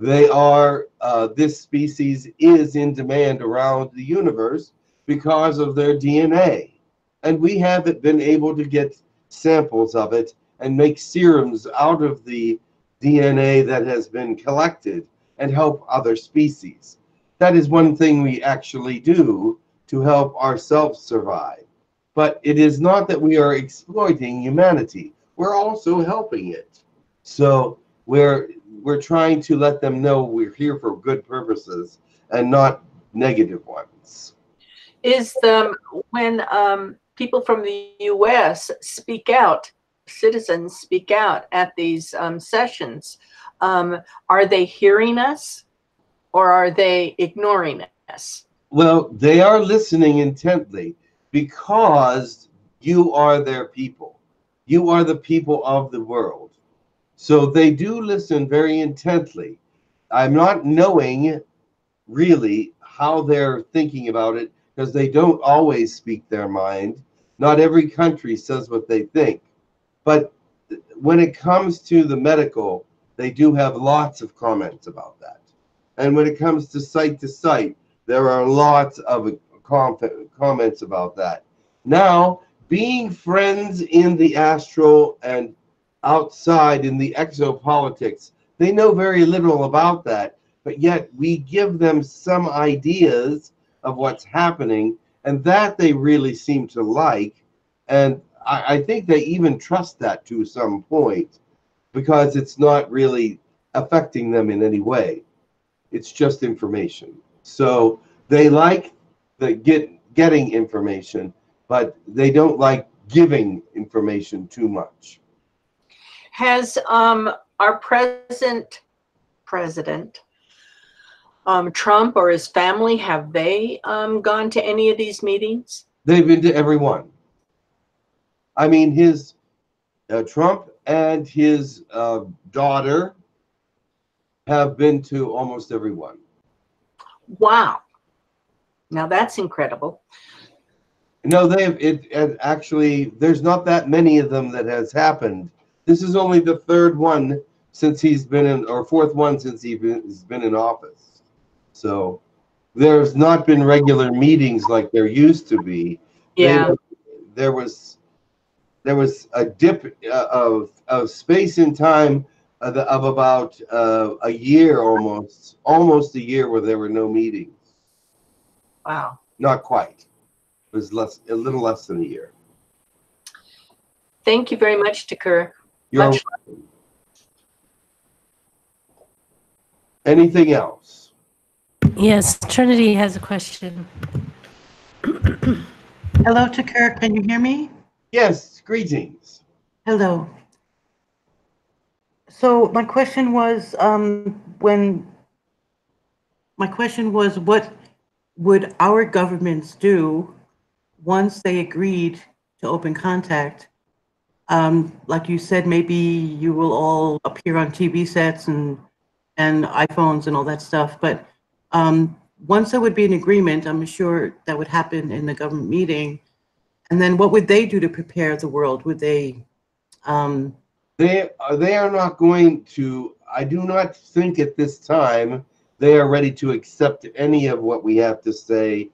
they are, uh, this species is in demand around the universe because of their D N A. And we haven't been able to get samples of it and make serums out of the D N A that has been collected and help other species. That is one thing we actually do to help ourselves survive. But it is not that we are exploiting humanity. We're also helping it. So we're we're trying to let them know we're here for good purposes and not negative ones. Is the, when um, people from the U S speak out, citizens speak out at these um, sessions, um, are they hearing us or are they ignoring us? Well, they are listening intently because you are their people. You are the people of the world. So they do listen very intently. I'm not knowing really how they're thinking about it because they don't always speak their mind. Not every country says what they think. But when it comes to the medical, they do have lots of comments about that. And when it comes to site to site, there are lots of com- comments about that. Now, being friends in the astral and outside in the exopolitics, they know very little about that, but yet we give them some ideas of what's happening, and that they really seem to like. And I, I think they even trust that to some point, because it's not really affecting them in any way. It's just information. So they like the get getting information, but they don't like giving information too much. Has um, our present president, um, Trump, or his family, have they um, gone to any of these meetings? They've been to every one. I mean, his uh, Trump and his uh, daughter have been to almost every one. Wow. Now that's incredible. No, they've it, it actually, there's not that many of them that has happened. This is only the third one since he's been in, or fourth one since he's been in office. So there's not been regular meetings like there used to be. Yeah. They, there was there was a dip uh, of of space and time of, of about uh, a year almost, almost a year where there were no meetings. Wow. Not quite. It was less, a little less than a year. Thank you very much, Tekkrr. You're welcome. Anything else? Yes, Trinity has a question. Hello, Tekkrr. Can you hear me? Yes, greetings. Hello. So my question was, um, when my question was, what would our governments do once they agreed to open contact Um, like you said, maybe you will all appear on T V sets and and iPhones and all that stuff. But um, once there would be an agreement, I'm sure that would happen in the government meeting. And then what would they do to prepare the world? Would they? Um, they they are not going to. I do not think at this time they are ready to accept any of what we have to say,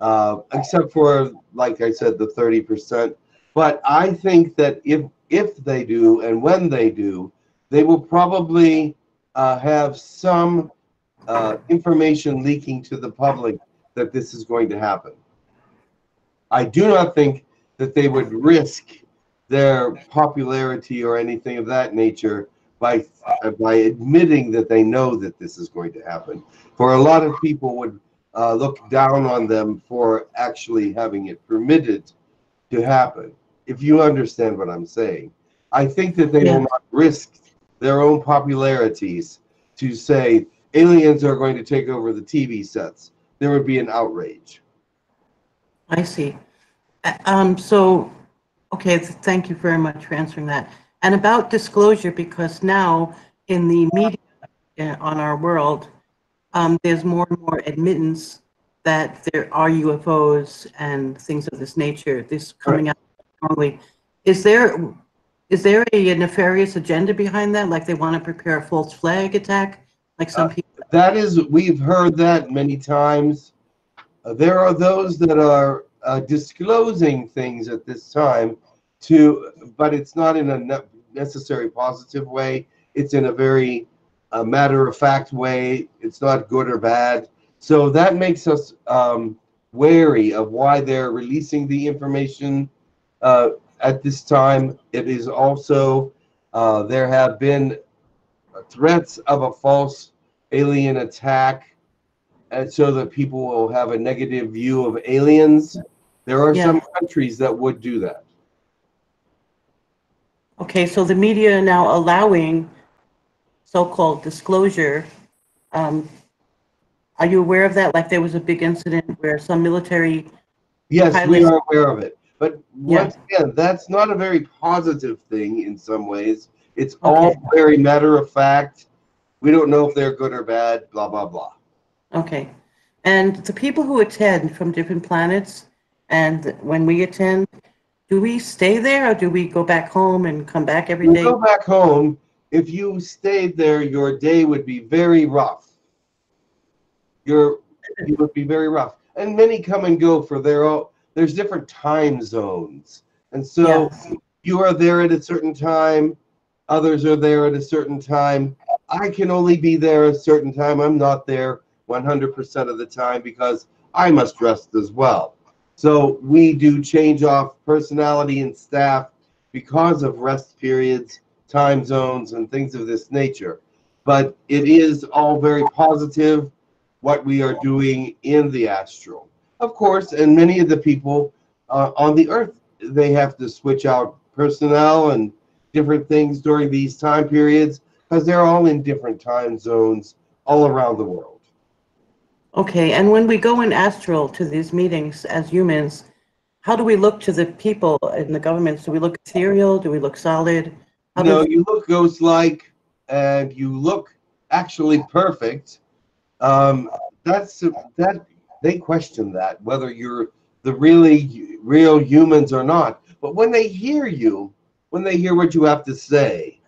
uh, except for, like I said, the thirty percent. But I think that if if they do and when they do, they will probably uh, have some uh, information leaking to the public that this is going to happen. I do not think that they would risk their popularity or anything of that nature by uh, by admitting that they know that this is going to happen. For a lot of people would uh, look down on them for actually having it permitted to happen, if you understand what I'm saying. I think that they yeah. will not risk their own popularities to say, aliens are going to take over the T V sets. There would be an outrage. I see. Um, so, okay, thank you very much for answering that. And about disclosure, because now in the media on our world, um, there's more and more admittance that there are U F Os and things of this nature, this coming out normally. Is there, is there a nefarious agenda behind that? Like they want to prepare a false flag attack? Like some uh, people. That is, we've heard that many times. Uh, there are those that are uh, disclosing things at this time to, but it's not in a ne necessary positive way. It's in a very uh, matter of fact way. It's not good or bad. So that makes us um, wary of why they're releasing the information uh, at this time. It is also, uh, there have been threats of a false alien attack, and so that people will have a negative view of aliens. There are yeah. some countries that would do that. Okay, so the media are now allowing so-called disclosure. Um, Are you aware of that? Like there was a big incident where some military... Yes, pilots... we are aware of it. But once yeah. again, that's not a very positive thing in some ways. It's okay. all very matter of fact. We don't know if they're good or bad, blah, blah, blah. Okay. And the people who attend from different planets, and when we attend, do we stay there or do we go back home and come back every we day? We go back home. If you stayed there, your day would be very rough. You're, you would be very rough, and many come and go for their own. There's different time zones, and so yes. you are there at a certain time. Others are there at a certain time. I can only be there a certain time. I'm not there one hundred percent of the time because I must rest as well. So we do change off personality and staff because of rest periods, time zones, and things of this nature. But it is all very positive, what we are doing in the astral. Of course, and many of the people uh, on the earth, they have to switch out personnel and different things during these time periods because they're all in different time zones all around the world. Okay, and when we go in astral to these meetings as humans, how do we look to the people in the governments? Do we look ethereal? Do we look solid? How no, you look ghost-like, and you look actually perfect. Um, that's that they question that whether you're the really real humans or not. But when they hear you, when they hear what you have to say,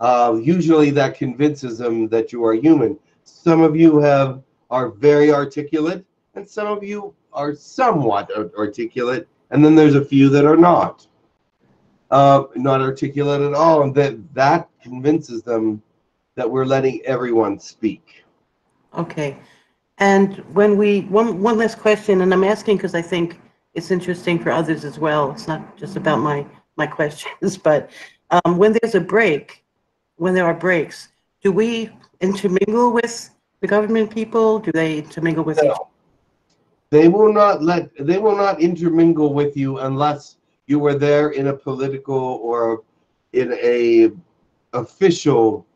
uh, usually that convinces them that you are human. Some of you have are very articulate, and some of you are somewhat articulate, and then there's a few that are not, uh, not articulate at all, and that that convinces them that we're letting everyone speak. Okay, and when we, one, one last question, and I'm asking because I think it's interesting for others as well. It's not just about my, my questions, but um, when there's a break, when there are breaks, do we intermingle with the government people? Do they intermingle with no. each other? They will not let, they will not intermingle with you unless you were there in a political or in a official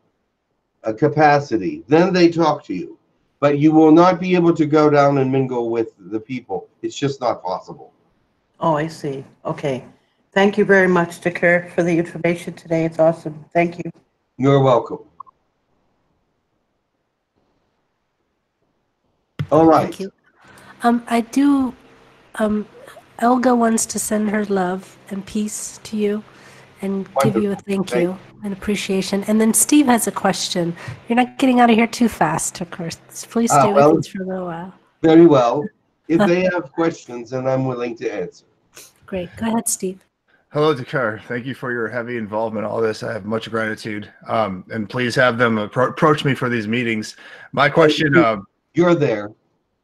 uh, capacity. Then they talk to you. But you will not be able to go down and mingle with the people. It's just not possible. Oh, I see. Okay. Thank you very much, Tekkrr, for the information today. It's awesome. Thank you. You're welcome. All right. Thank you. Um, I do. Um, Elga wants to send her love and peace to you, and wonderful. Give you a thank you and appreciation. And then Steve has a question. You're not getting out of here too fast, of course. Please stay uh, well, with us for a little while. Very well. If they have questions, then I'm willing to answer. Great. Go ahead, Steve. Hello, Tekkrr. Thank you for your heavy involvement in all this. I have much gratitude. Um, and please have them appro approach me for these meetings. My question... Uh, You're there.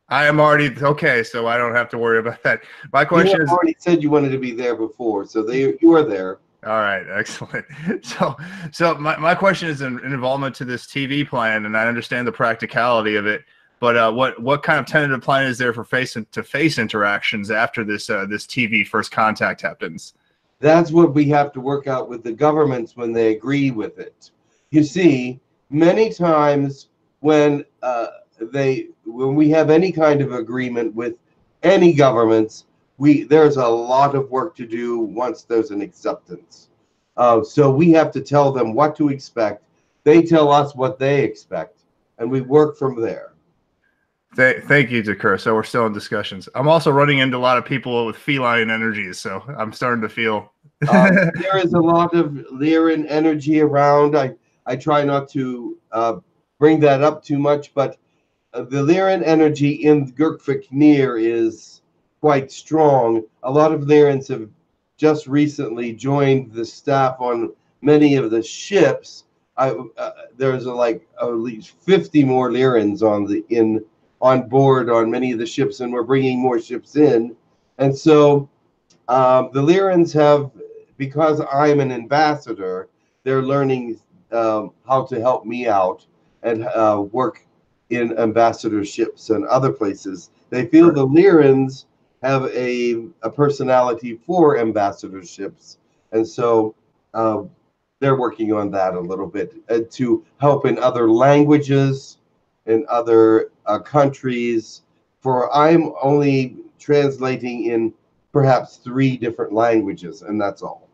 I am already... Okay, so I don't have to worry about that. My question is... You already said you wanted to be there before, so they, you are there. All right, excellent. So so my, my question is in, in involvement to this T V plan, and I understand the practicality of it, but uh, what, what kind of tentative plan is there for face-to-face interactions after this, uh, this T V first contact happens? That's what we have to work out with the governments when they agree with it. You see, many times when, uh, they, when we have any kind of agreement with any governments, We, there's a lot of work to do once there's an acceptance. Uh, so we have to tell them what to expect. They tell us what they expect, and we work from there. Thank, thank you, Tekkrr. So we're still in discussions. I'm also running into a lot of people with feline energies, so I'm starting to feel... uh, there is a lot of Lyran energy around. I, I try not to uh, bring that up too much, but uh, the Lyran energy in Girk-Fitneer is... quite strong. A lot of Lyrans have just recently joined the staff on many of the ships. I, uh, there's a, like at least fifty more Lyrans on the in on board on many of the ships, and we're bringing more ships in. And so um, the Lyrans have, because I'm an ambassador, they're learning um, how to help me out and uh, work in ambassadorships and other places. They feel the Lyrans have a, a personality for ambassadorships. And so uh, they're working on that a little bit uh, to help in other languages, in other uh, countries. For I'm only translating in perhaps three different languages, and that's all.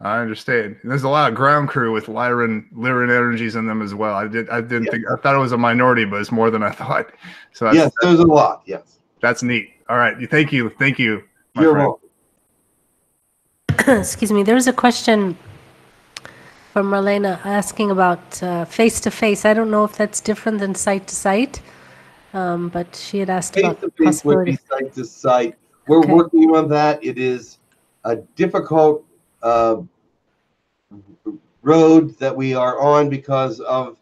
I understand. And there's a lot of ground crew with Lyran, Lyran energies in them as well. I, did, I didn't yes. think, I thought it was a minority, but it's more than I thought. So that's, yes, there's a lot, yes. That's neat. All right. Thank you. Thank you. My You're friend. welcome. Excuse me. There was a question from Marlena asking about uh, face to face. I don't know if that's different than site to site, um, but she had asked face about the possibility. Face to face would be site to site. We're okay. working on that. It is a difficult uh, road that we are on because of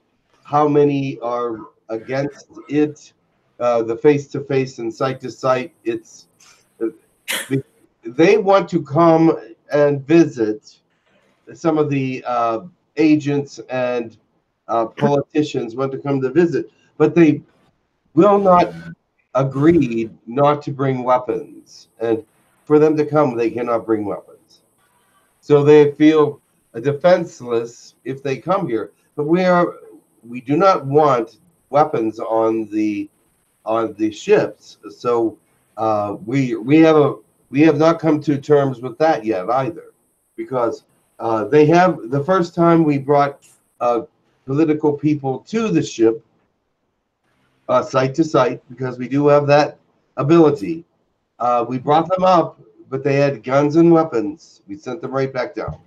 how many are against it. Uh, the face-to-face and site-to-site, it's they want to come and visit some of the uh, agents and uh, politicians want to come to visit, but they will not agree not to bring weapons. And for them to come, they cannot bring weapons. So they feel defenseless if they come here. But we are we do not want weapons on the on the ships, so uh, we we have a we have not come to terms with that yet either, because uh, they have the first time we brought uh, political people to the ship, uh, site to site, because we do have that ability. Uh, we brought them up, but they had guns and weapons. We sent them right back down.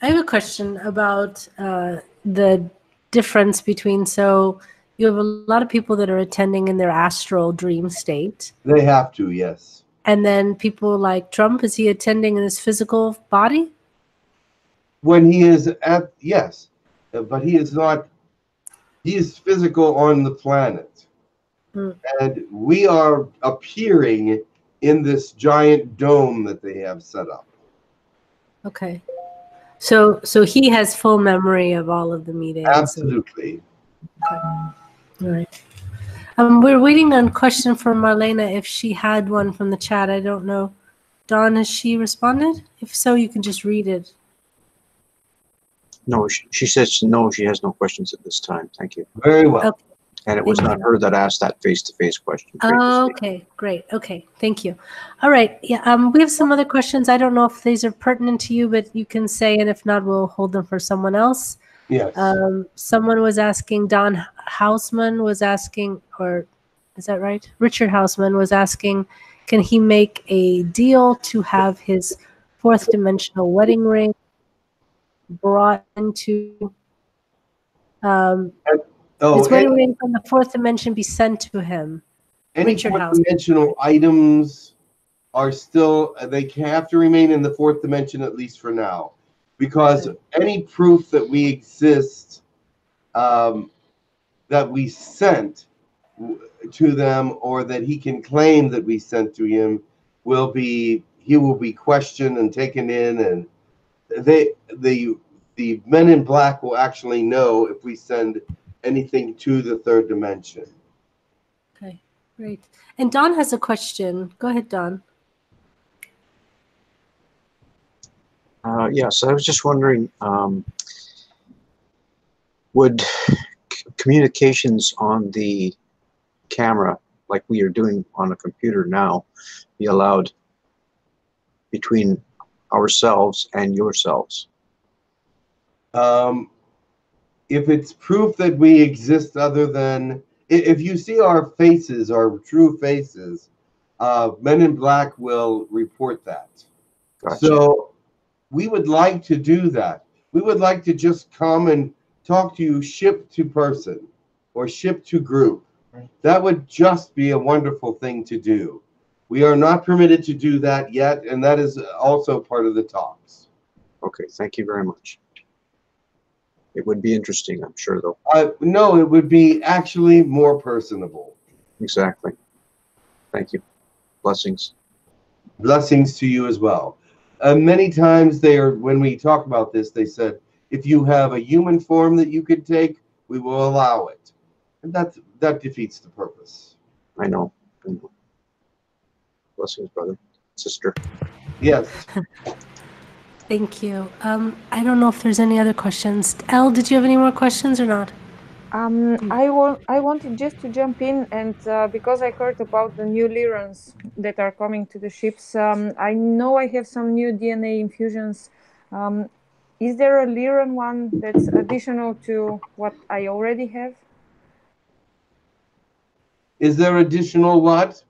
I have a question about uh, the difference between so. You have a lot of people that are attending in their astral dream state. They have to, yes. And then people like Trump, is he attending in his physical body? When he is at, yes. But he is not, he is physical on the planet. Mm. And we are appearing in this giant dome that they have set up. Okay. So, so he has full memory of all of the meetings. Absolutely. Okay. All right. Um, we're waiting on a question from Marlena if she had one from the chat. I don't know. Dawn, has she responded? If so, you can just read it. No, she, she says no, she has no questions at this time. Thank you. Very well. Okay. And it was not her that asked that face-to-face question. Oh, okay, great. Okay, thank you. All right, yeah, um, we have some other questions. I don't know if these are pertinent to you, but you can say, and if not, we'll hold them for someone else. Yes. Um, someone was asking, Don Hausman was asking, or is that right? Richard Hausman was asking, can he make a deal to have his fourth dimensional wedding ring brought into... Um, and Oh, his wedding ring from the fourth dimension be sent to him. Any fourth dimensional items are still, they have to remain in the fourth dimension, at least for now, because okay. any proof that we exist, um, that we sent to them, or that he can claim that we sent to him, will be, he will be questioned and taken in, and they, the, the men in black will actually know if we send anything to the third dimension. Okay, great. And Don has a question. Go ahead, Don. Uh, yes, yeah, so I was just wondering, um, would communications on the camera, like we are doing on a computer now, be allowed between ourselves and yourselves? Um, If it's proof that we exist other than, if you see our faces, our true faces, uh, Men in Black will report that. Gotcha. So we would like to do that. We would like to just come and talk to you ship to person or ship to group. That would just be a wonderful thing to do. We are not permitted to do that yet, and that is also part of the talks. Okay, thank you very much. It would be interesting, I'm sure, though. Uh, no, it would be actually more personable. Exactly. Thank you. Blessings. Blessings to you as well. Uh, many times they are, when we talk about this, they said, if you have a human form that you could take, we will allow it. And that, that defeats the purpose. I know. I know. Blessings, brother. Sister. Yes. Thank you. Um, I don't know if there's any other questions. Elle, did you have any more questions or not? Um, I, wa I wanted just to jump in, and uh, because I heard about the new Lyrans that are coming to the ships, um, I know I have some new D N A infusions. Um, is there a Lyran one that's additional to what I already have? Is there additional what?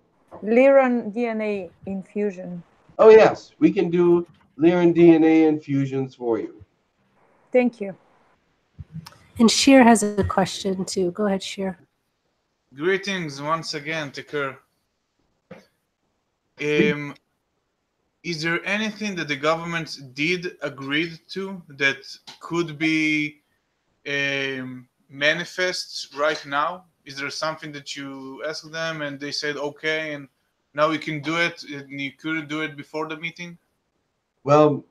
Lyran D N A infusion. Oh, yes. We can do... Lyran D N A infusions for you. Thank you. And Sheer has a question too. Go ahead, Sheer. Greetings once again, Tekkrr. Um, is there anything that the government did agreed to that could be um, manifest right now? Is there something that you asked them and they said okay, and now we can do it, and you could do it before the meeting? Well,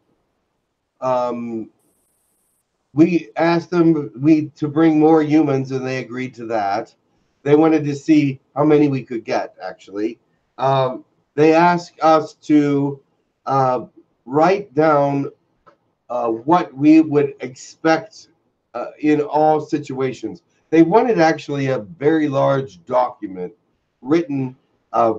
um, we asked them we to bring more humans, and they agreed to that. They wanted to see how many we could get, actually. Um, they asked us to uh, write down uh, what we would expect uh, in all situations. They wanted, actually, a very large document written uh,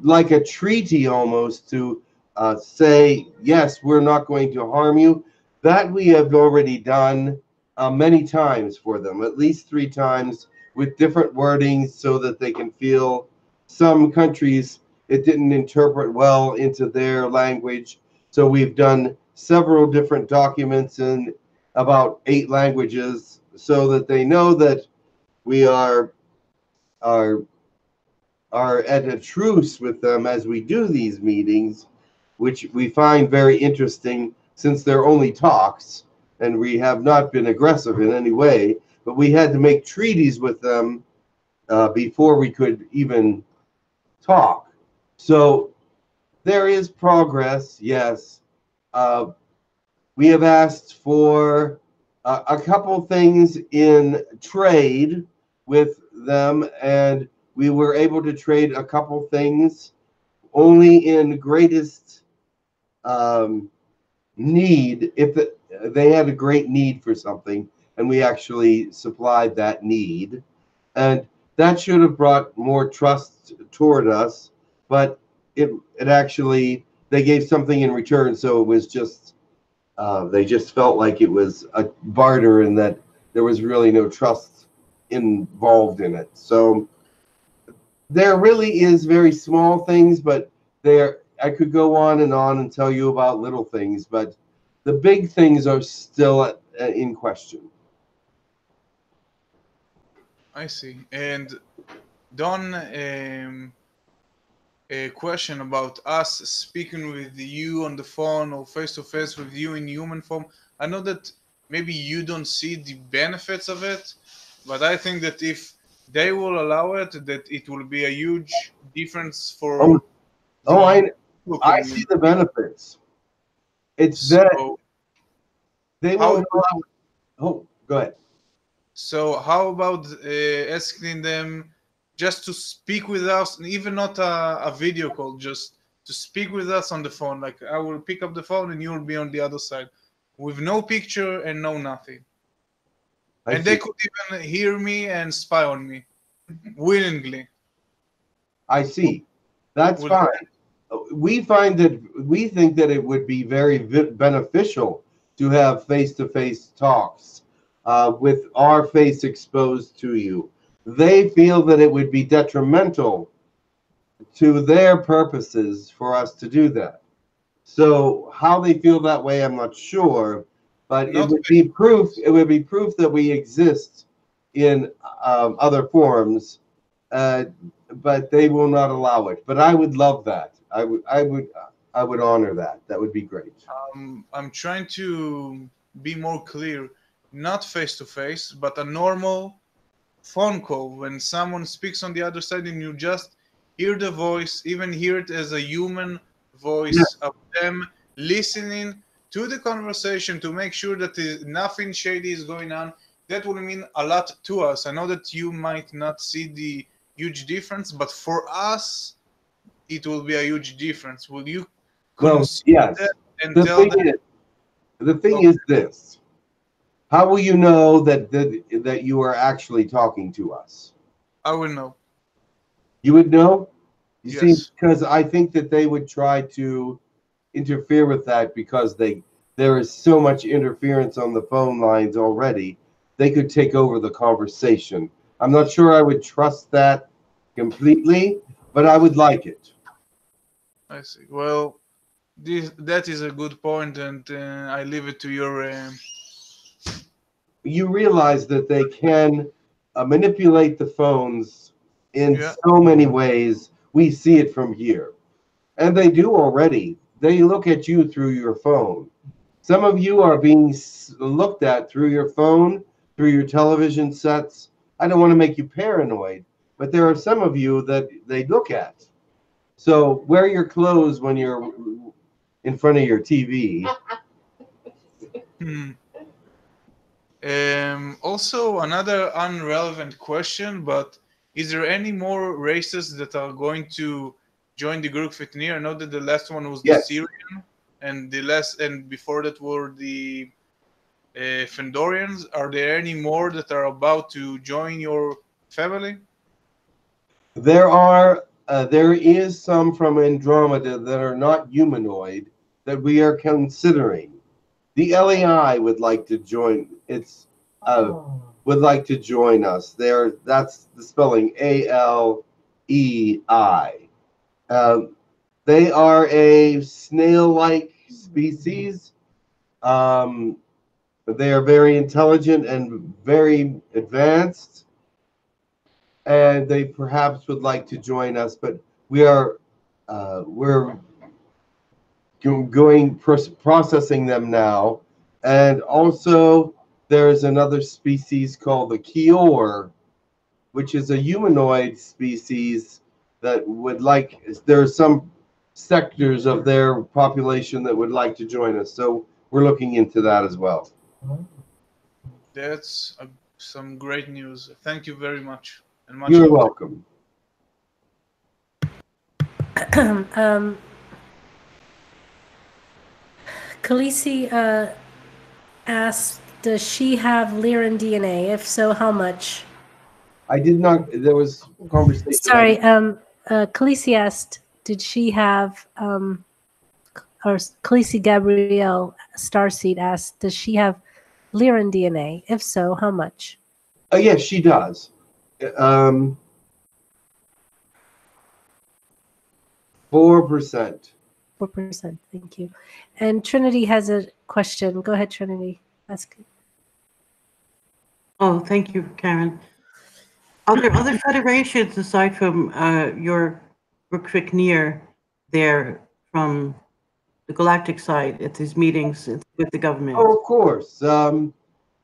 like a treaty almost to... Uh, say, yes, we're not going to harm you. That we have already done uh, many times for them, at least three times, with different wordings so that they can feel some countries it didn't interpret well into their language. So we've done several different documents in about eight languages so that they know that we are, are, are at a truce with them as we do these meetings, which we find very interesting since they're only talks and we have not been aggressive in any way, but we had to make treaties with them uh, before we could even talk. So there is progress, yes. Uh, we have asked for uh, a couple things in trade with them, and we were able to trade a couple things only in greatest... Um, need if the, they had a great need for something, and we actually supplied that need. and that should have brought more trust toward us, but it it actually, they gave something in return, so it was just, uh, they just felt like it was a barter and that there was really no trust involved in it. So there really is very small things, but there, I could go on and on and tell you about little things, but the big things are still at, uh, in question. I see. And Don, um, a question about us speaking with you on the phone or face-to-face with you in human form. I know that maybe you don't see the benefits of it, but I think that if they will allow it, that it will be a huge difference for... Oh, oh I, I see the benefits. It's so, that they won't allow it. Oh, go ahead. So how about uh, asking them just to speak with us, and even not a, a video call, just to speak with us on the phone? Like, I will pick up the phone and you will be on the other side with no picture and no nothing. I and see. They could even hear me and spy on me willingly. I see. That's Will fine. They? We find that we think that it would be very beneficial to have face-to-face talks. Uh, with our face exposed to you. They feel that it would be detrimental to their purposes for us to do that. So how they feel that way, I'm not sure, but it would be proof, it would be proof that we exist in um, other forms, uh, but they will not allow it. But I would love that. I would, I would, I would honor that. That would be great. Um, I'm trying to be more clear. Not face-to-face, but a normal phone call when someone speaks on the other side and you just hear the voice, even hear it as a human voice yeah. of them listening to the conversation to make sure that nothing shady is going on. That will mean a lot to us. I know that you might not see the huge difference, but for us, it will be a huge difference. Will you well, yes. that and the tell them? Is, the thing okay. is this. How will you know that, that that you are actually talking to us? I would know. You would know? You yes. see, because I think that they would try to interfere with that because they there is so much interference on the phone lines already. They could take over the conversation. I'm not sure I would trust that completely, but I would like it. I see. Well, this, that is a good point, and uh, I leave it to your... Uh... You realize that they can uh, manipulate the phones in yeah. so many ways. We see it from here. And they do already. They look at you through your phone. Some of you are being looked at through your phone, through your television sets. I don't want to make you paranoid, but there are some of you that they look at. So wear your clothes when you're in front of your T V. hmm. Um, also, another irrelevant question, but is there any more races that are going to join the Girk-Fitneer? I know that the last one was yes. the Syrian, and the last and before that were the uh, Fendorians. Are there any more that are about to join your family? There are. Uh, there is some from Andromeda that are not humanoid that we are considering. The L A I would like to join. It's uh, oh. would like to join us. There, that's the spelling A L E I. Um, they are a snail-like species. Um, they are very intelligent and very advanced, and they perhaps would like to join us. But we are uh, we're. going processing them now, and also there is another species called the Kior, which is a humanoid species that would like. There are some sectors of their population that would like to join us, so we're looking into that as well. That's uh, some great news. Thank you very much. And much You're welcome. um. Khaleesi uh, asked, does she have Lyran D N A? If so, how much? I did not. There was conversation. Sorry, um, uh, Ecclesiast. Did she have? Um, or Khaleesi Gabrielle Starseed asked, does she have Lyran D N A? If so, how much? Uh, yes, she does. Um, four percent. Four percent. Thank you. And Trinity has a question. Go ahead, Trinity. Ask. Oh, thank you, Karen. Are there other federations aside from uh, your Girk-Fitneer there from the galactic side at these meetings with the government? Oh, of course. Um,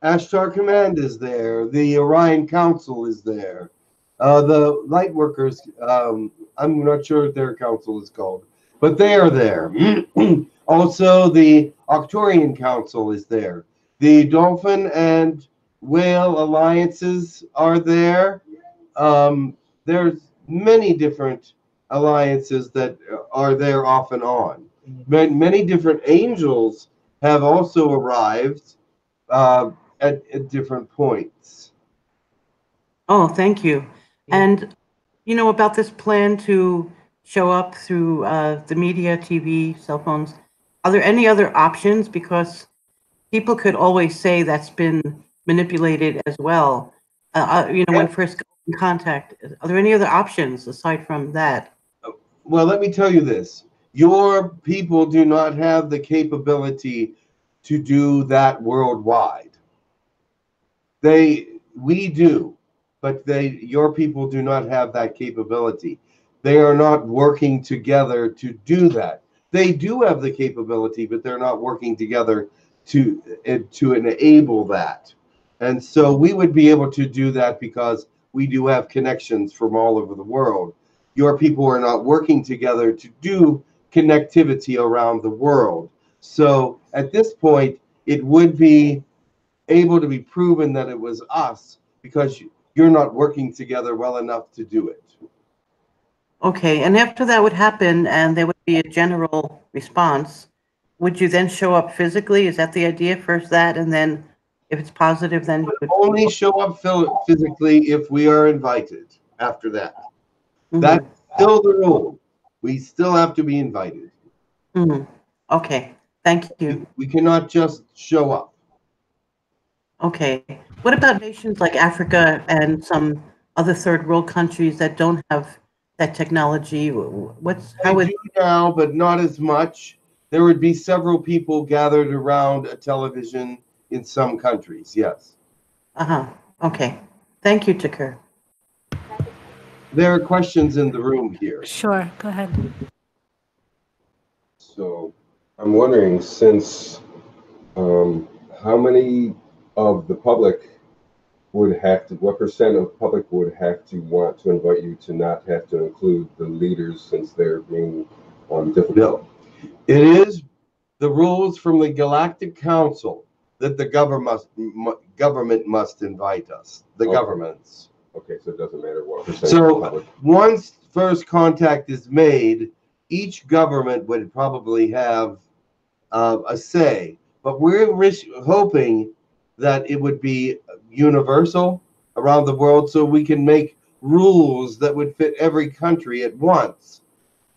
Ashtar Command is there. The Orion Council is there. Uh, the Lightworkers, um, I'm not sure what their council is called, but they are there. Also, the Arcturian Council is there. The Dolphin and Whale alliances are there. Um, there's many different alliances that are there off and on. Many different angels have also arrived uh, at, at different points. Oh, thank you. Yeah. And you know about this plan to show up through uh, the media, T V, cell phones. Are there any other options? Because people could always say that's been manipulated as well. Uh, you know, when first in contact, are there any other options aside from that? Well, let me tell you this. Your people do not have the capability to do that worldwide. They, we do, but they, your people do not have that capability. They are not working together to do that. They do have the capability, but they're not working together to, to enable that. And so we would be able to do that because we do have connections from all over the world. Your people are not working together to do connectivity around the world. So at this point, it would be able to be proven that it was us because you're not working together well enough to do it. Okay, and after that would happen and there would be a general response, would you then show up physically? Is that the idea? First that, and then if it's positive, then... We only show up physically if we are invited after that. Mm-hmm. That's still the rule. We still have to be invited. Mm-hmm. Okay, thank you. We, we cannot just show up. Okay. What about nations like Africa and some other third world countries that don't have that technology? What's how would... now, but not as much. There would be several people gathered around a television in some countries, yes. Uh-huh. Okay. Thank you, Tekkrr. There are questions in the room here. Sure, go ahead. So I'm wondering, since um, how many of the public would have to, what percent of the public would have to want to invite you to not have to include the leaders since they're being um, difficult? No. It is the rules from the Galactic Council that the government must, government must invite us, the okay. governments. Okay, so it doesn't matter what percent. So once first contact is made, each government would probably have uh, a say. But we're risk hoping that it would be universal around the world so we can make rules that would fit every country at once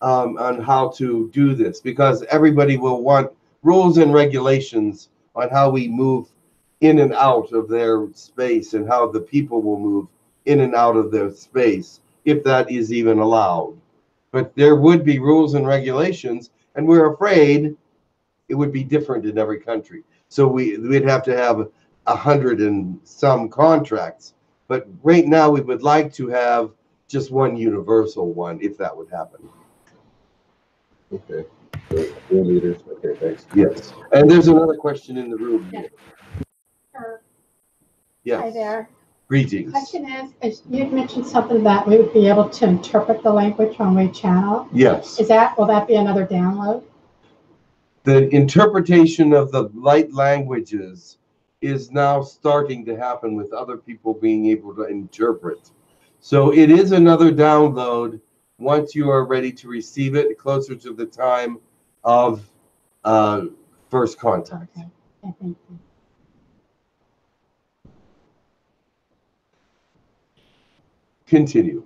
um, on how to do this, because everybody will want rules and regulations on how we move in and out of their space and how the people will move in and out of their space, if that is even allowed. But there would be rules and regulations, and we're afraid it would be different in every country. So we, we'd have to have a hundred and some contracts. But right now we would like to have just one universal one, if that would happen. Okay, so your leaders, okay, thanks. Yes, and there's another question in the room here. Yes. Hi there. Greetings. The question is, you had mentioned something that we would be able to interpret the language when we channel. Yes. Is that, will that be another download? The interpretation of the light languages is now starting to happen with other people being able to interpret. So it is another download once you are ready to receive it, closer to the time of uh, first contact. Okay. Yeah, thank you. Continue.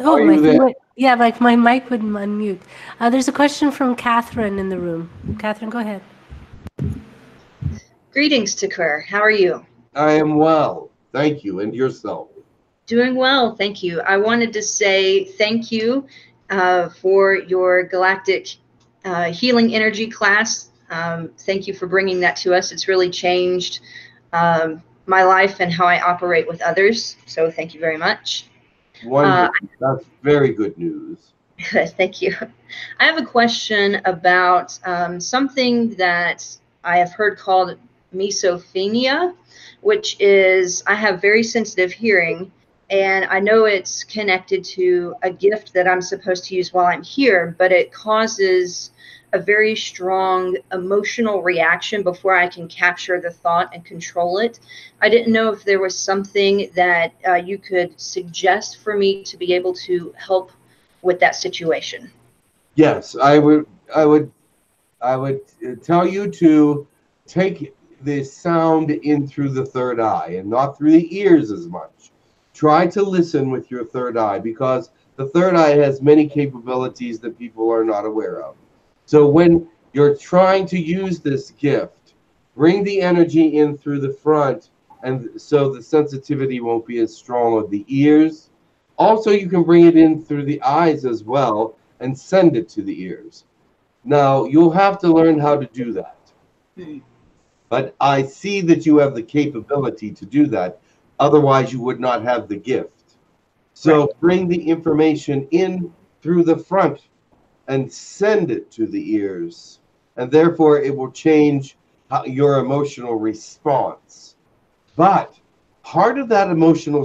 Oh, my, yeah, like my mic wouldn't unmute. Uh, there's a question from Catherine in the room. Catherine, go ahead. Greetings, Tekkrr. How are you? I am well. Thank you. And yourself? Doing well. Thank you. I wanted to say thank you uh, for your galactic uh, healing energy class. Um, thank you for bringing that to us. It's really changed um, my life and how I operate with others. So thank you very much. Wonderful. Uh, That's very good news. Good, thank you. I have a question about um, something that I have heard called mesophenia, which is I have very sensitive hearing, and I know it's connected to a gift that I'm supposed to use while I'm here, but it causes a very strong emotional reaction before I can capture the thought and control it. I didn't know if there was something that uh, you could suggest for me to be able to help with that situation. Yes, I would, I would, I would tell you to take the sound in through the third eye and not through the ears as much. Try to listen with your third eye, because the third eye has many capabilities that people are not aware of. So when you're trying to use this gift, bring the energy in through the front, and so the sensitivity won't be as strong of the ears. Also, you can bring it in through the eyes as well and send it to the ears. Now, you'll have to learn how to do that. But I see that you have the capability to do that. Otherwise, you would not have the gift. So bring the information in through the front and send it to the ears, and therefore it will change your emotional response. But part of that emotional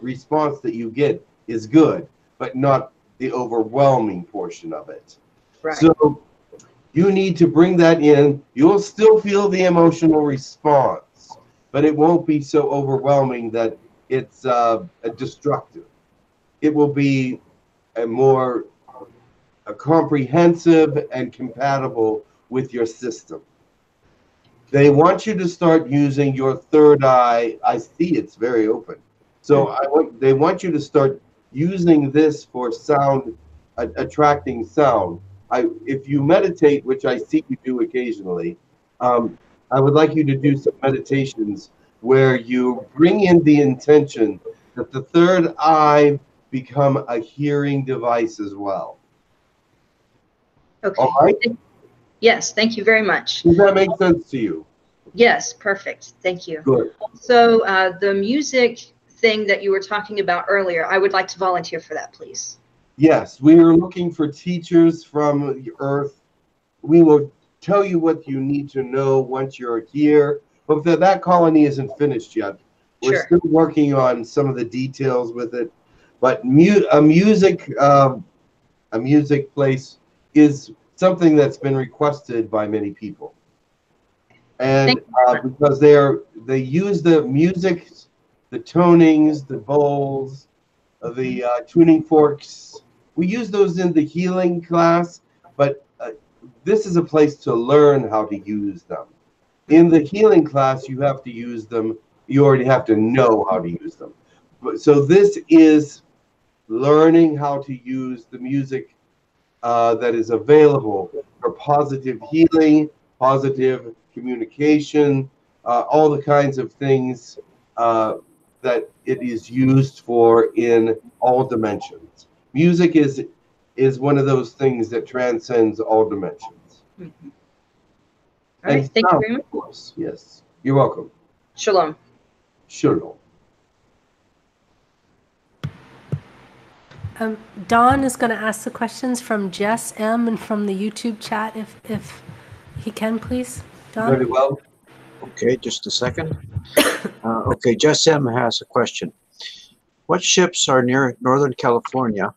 response that you get is good, but not the overwhelming portion of it. Right. So you need to bring that in. You'll still feel the emotional response, but it won't be so overwhelming that it's uh, destructive. It will be a more A comprehensive and compatible with your system. They want you to start using your third eye. I see it's very open. So I want, they want you to start using this for sound, uh, attracting sound. I, if you meditate, which I see you do occasionally, um, I would like you to do some meditations where you bring in the intention that the third eye become a hearing device as well. Okay. All right. Yes, thank you very much. Does that make sense to you? Yes, perfect. Thank you. Good. So uh, the music thing that you were talking about earlier, I would like to volunteer for that, please. Yes, we are looking for teachers from Earth. We will tell you what you need to know once you're here. But the, that colony isn't finished yet. We're sure. still working on some of the details with it. But mu a music, uh, a music place is something that's been requested by many people, and uh, because they are they use the music, the tonings, the bowls, the uh, tuning forks. We use those in the healing class, but uh, this is a place to learn how to use them. In the healing class, you have to use them. You already have to know how to use them. But, so this is learning how to use the music Uh, that is available for positive healing, positive communication, uh, all the kinds of things uh, that it is used for in all dimensions. Music is is one of those things that transcends all dimensions. Mm-hmm. All right, thank you very much. Of course, yes, you're welcome. Shalom. Shalom. Um, Don is going to ask the questions from Jess M and from the YouTube chat, if if he can, please. Don? Very well. Okay, just a second. Uh, okay, Jess M has a question. What ships are near Northern California,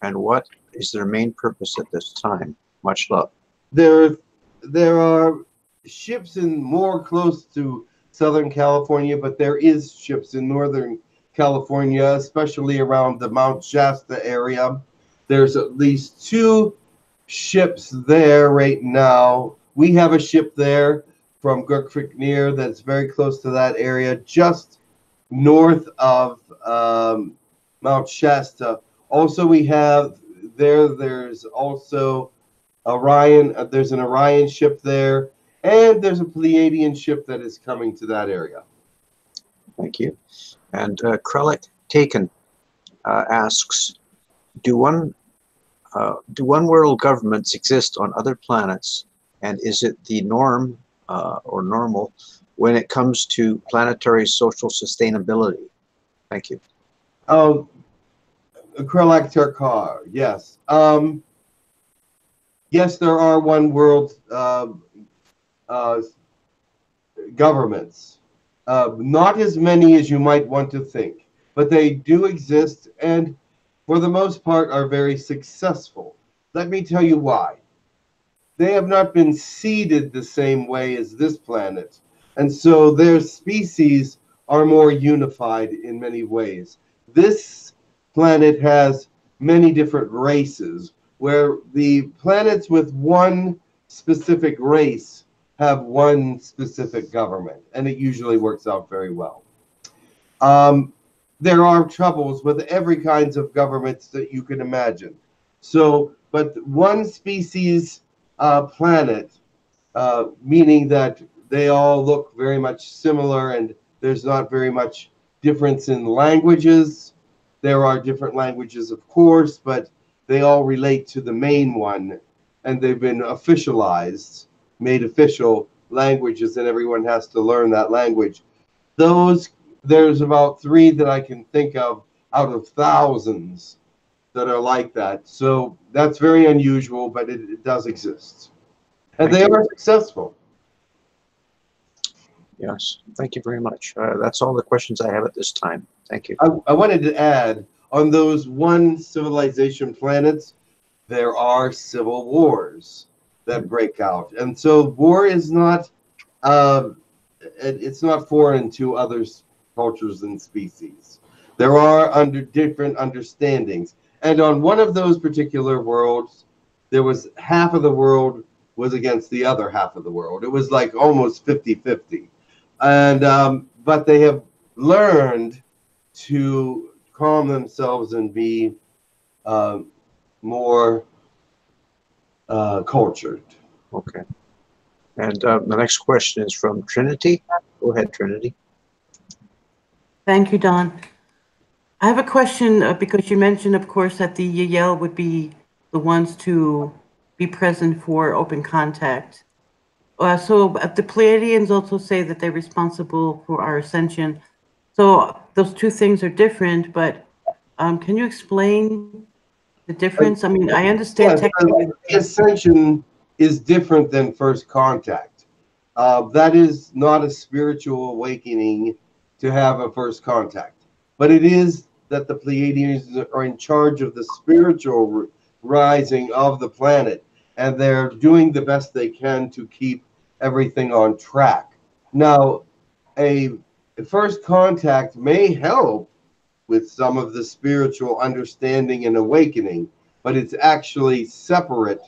and what is their main purpose at this time? Much love. There, there are ships in more close to Southern California, but there is ships in Northern California, especially around the Mount Shasta area. There's at least two ships there right now. We have a ship there from Girk-Fitneer that's very close to that area, just north of um, Mount Shasta. Also, we have there, there's also Orion, uh, there's an Orion ship there, and there's a Pleiadian ship that is coming to that area. Thank you. And uh, Krellick Taken uh, asks, do one, uh, do one world governments exist on other planets, and is it the norm uh, or normal when it comes to planetary social sustainability? Thank you. Oh, Krelak Tekkrr, yes. Um, yes, there are one world uh, uh, governments. Uh, not as many as you might want to think, but they do exist, and for the most part are very successful. Let me tell you why. They have not been seeded the same way as this planet, and so their species are more unified in many ways. This planet has many different races, where the planets with one specific race have one specific government, and it usually works out very well. Um, there are troubles with every kinds of governments that you can imagine. So, but one species uh, planet, uh, meaning that they all look very much similar, and there's not very much difference in languages. There are different languages, of course, but they all relate to the main one, and they've been officialized, made official languages, and everyone has to learn that language. Those, there's about three that I can think of out of thousands that are like that. So that's very unusual, but it, it does exist. And they are successful. Yes, thank you very much. Uh, that's all the questions I have at this time. Thank you. I, I wanted to add, on those one civilization planets, there are civil wars that break out. And so war is not, uh, it, it's not foreign to other cultures and species. There are under different understandings. And on one of those particular worlds, there was half of the world was against the other half of the world. It was like almost fifty fifty. And um, but they have learned to calm themselves and be uh, more uh, cultured. Okay. And uh, the next question is from Trinity. Go ahead, Trinity. Thank you, Don. I have a question uh, because you mentioned, of course, that the Yahyel would be the ones to be present for open contact. Uh, so uh, the Pleiadians also say that they're responsible for our ascension. So those two things are different, but um, can you explain the difference? I mean, I understand yeah, technically. Ascension is different than first contact. Uh, that is not a spiritual awakening to have a first contact, but it is that the Pleiadians are in charge of the spiritual rising of the planet, and they're doing the best they can to keep everything on track. Now, a first contact may help with some of the spiritual understanding and awakening, but it's actually separate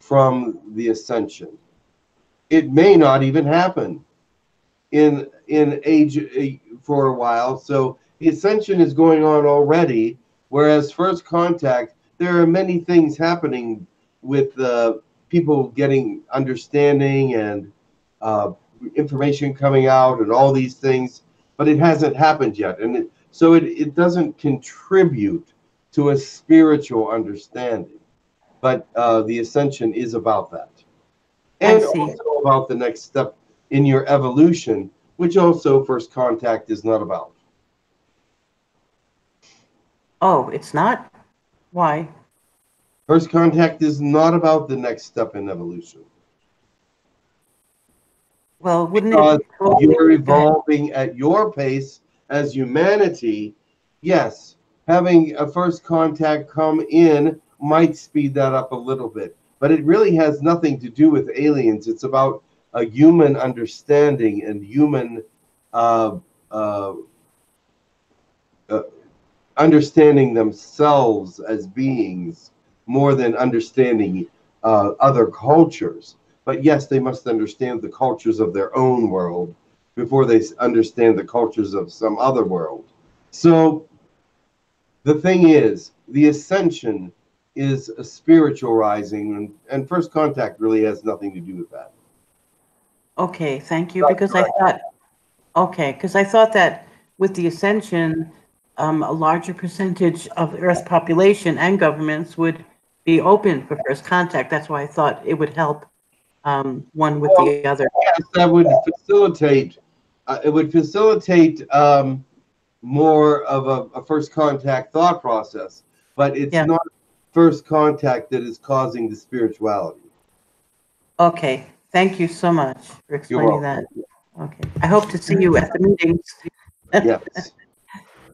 from the ascension. It may not even happen in in age for a while. So the ascension is going on already, whereas first contact, there are many things happening with uh, people getting understanding and uh, information coming out and all these things, but it hasn't happened yet. And it, so it, it doesn't contribute to a spiritual understanding. But uh, the ascension is about that. And also about the next step in your evolution, which also first contact is not about. Oh, it's not? Why? First contact is not about the next step in evolution. Well, wouldn't it? Because you're evolving at your pace as humanity. Yes, having a first contact come in might speed that up a little bit, but it really has nothing to do with aliens. It's about a human understanding and human uh, uh, uh, understanding themselves as beings more than understanding uh, other cultures. But yes, they must understand the cultures of their own world before they understand the cultures of some other world. So the thing is, the ascension is a spiritual rising, and, and first contact really has nothing to do with that. Okay, thank you. That's because correct. I thought, okay, because I thought that with the ascension, um, a larger percentage of Earth's population and governments would be open for first contact. That's why I thought it would help um, one with well, the other. Yes, that would facilitate. Uh, it would facilitate um, more of a, a first contact thought process, but it's yeah. not first contact that is causing the spirituality. Okay, thank you so much for explaining that. Okay, I hope to see you at the meetings. Yes.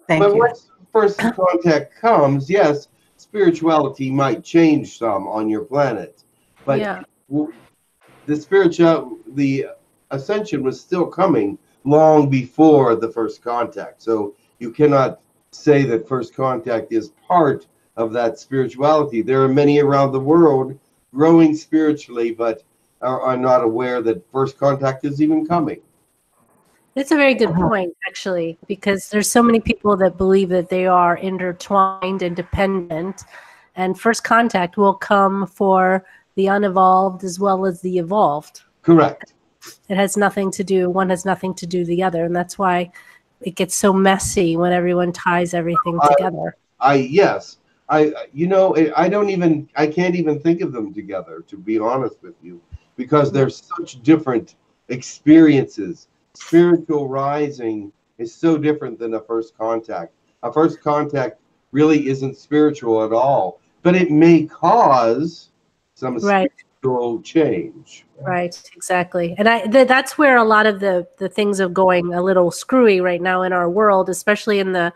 Thank but you. But once first contact comes, yes, spirituality might change some on your planet, but yeah. the spiritual, the ascension was still coming long before the first contact. So you cannot say that first contact is part of that spirituality. There are many around the world growing spiritually, but are, are not aware that first contact is even coming. That's a very good point, actually, because there's so many people that believe that they are intertwined and dependent, and first contact will come for the unevolved as well as the evolved. Correct. It has nothing to do, one has nothing to do the other, and that's why it gets so messy when everyone ties everything together. I, I yes. I, you know, I don't even, I can't even think of them together, to be honest with you, because they're such different experiences. Spiritual rising is so different than a first contact. A first contact really isn't spiritual at all, but it may cause some right. spiritual change. Right, exactly. And I th that's where a lot of the, the things are going a little screwy right now in our world, especially in the,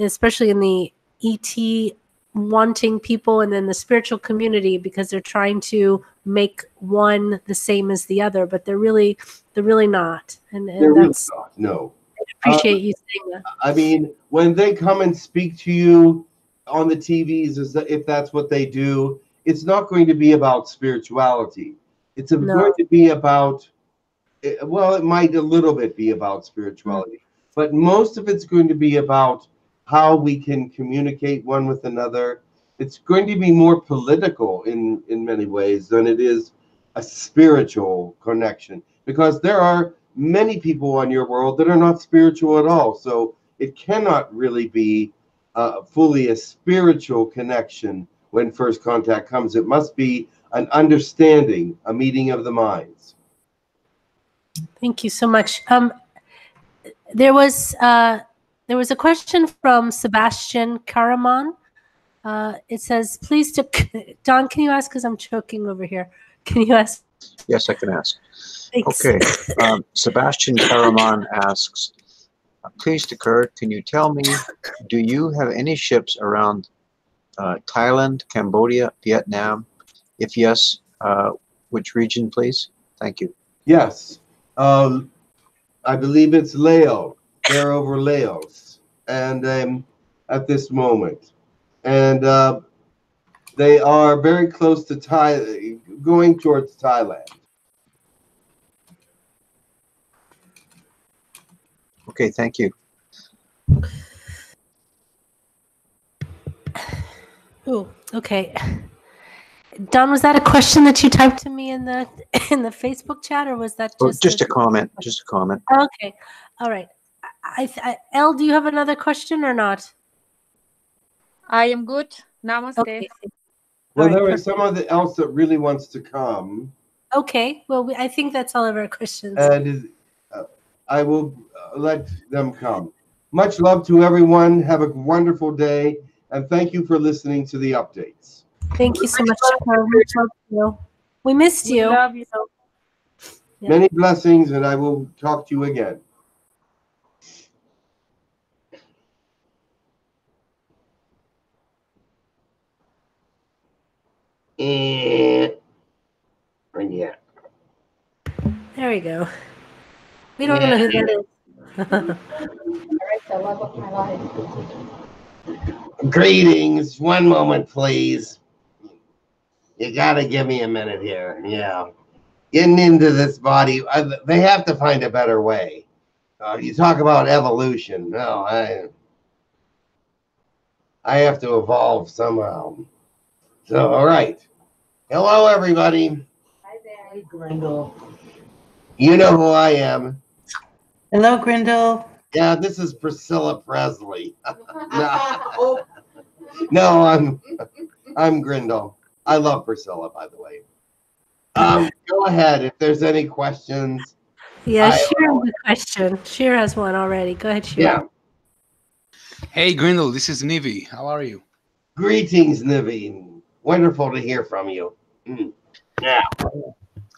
especially in the E T wanting people, and then the spiritual community, because they're trying to make one the same as the other, but they're really they're really not. And, and they're that's, really not. No. I appreciate um, you saying that. I mean, when they come and speak to you on the T Vs, is that if that's what they do, it's not going to be about spirituality. It's no. going to be about well, it might a little bit be about spirituality, mm-hmm. but most of it's going to be about how we can communicate one with another. It's going to be more political in, in many ways than it is a spiritual connection, because there are many people on your world that are not spiritual at all. So it cannot really be uh, fully a spiritual connection when first contact comes. It must be an understanding, a meeting of the minds. Thank you so much. Um, there was... Uh... There was a question from Sebastian Karaman. Uh, it says, please, Don, can you ask, because I'm choking over here. Can you ask? Yes, I can ask. Thanks. Okay. Um, Sebastian Karaman asks, please, Tekkrr, can you tell me, do you have any ships around uh, Thailand, Cambodia, Vietnam? If yes, uh, which region, please? Thank you. Yes. Um, I believe it's Laos. They're over Laos, and um, at this moment, and uh, they are very close to Thailand, going towards Thailand. Okay, thank you. Oh, okay. Don, was that a question that you typed to me in the in the Facebook chat, or was that just oh, just a, a comment? Just a comment. Oh, okay, all right. I, I, Elle, do you have another question or not? I am good. Namaste. Okay. Well, right. There is someone else that really wants to come. Okay. Well, we, I think that's all of our questions. And is, uh, I will uh, let them come. Much love to everyone. Have a wonderful day. And thank you for listening to the updates. Thank you so much. You. We missed you. We love you. Yeah. Many blessings, and I will talk to you again. And yeah, there we go. We don't yeah. know who that is. The love of my life. Greetings. One moment, please. You gotta give me a minute here. Yeah, getting into this body. I, they have to find a better way. Uh, you talk about evolution. No, I, I have to evolve somehow. So, all right. Hello, everybody. Hi there, Grindal. You know who I am. Hello, Grindal. Yeah, this is Priscilla Presley. No. no, I'm I'm Grindal. I love Priscilla, by the way. Um, go ahead if there's any questions. Yeah, Sheer has a question. Sheer has one already. Go ahead, Sheer. Yeah. Hey, Grindal, this is Nivi. How are you? Greetings, Nivi. Wonderful to hear from you. Mm. Yeah.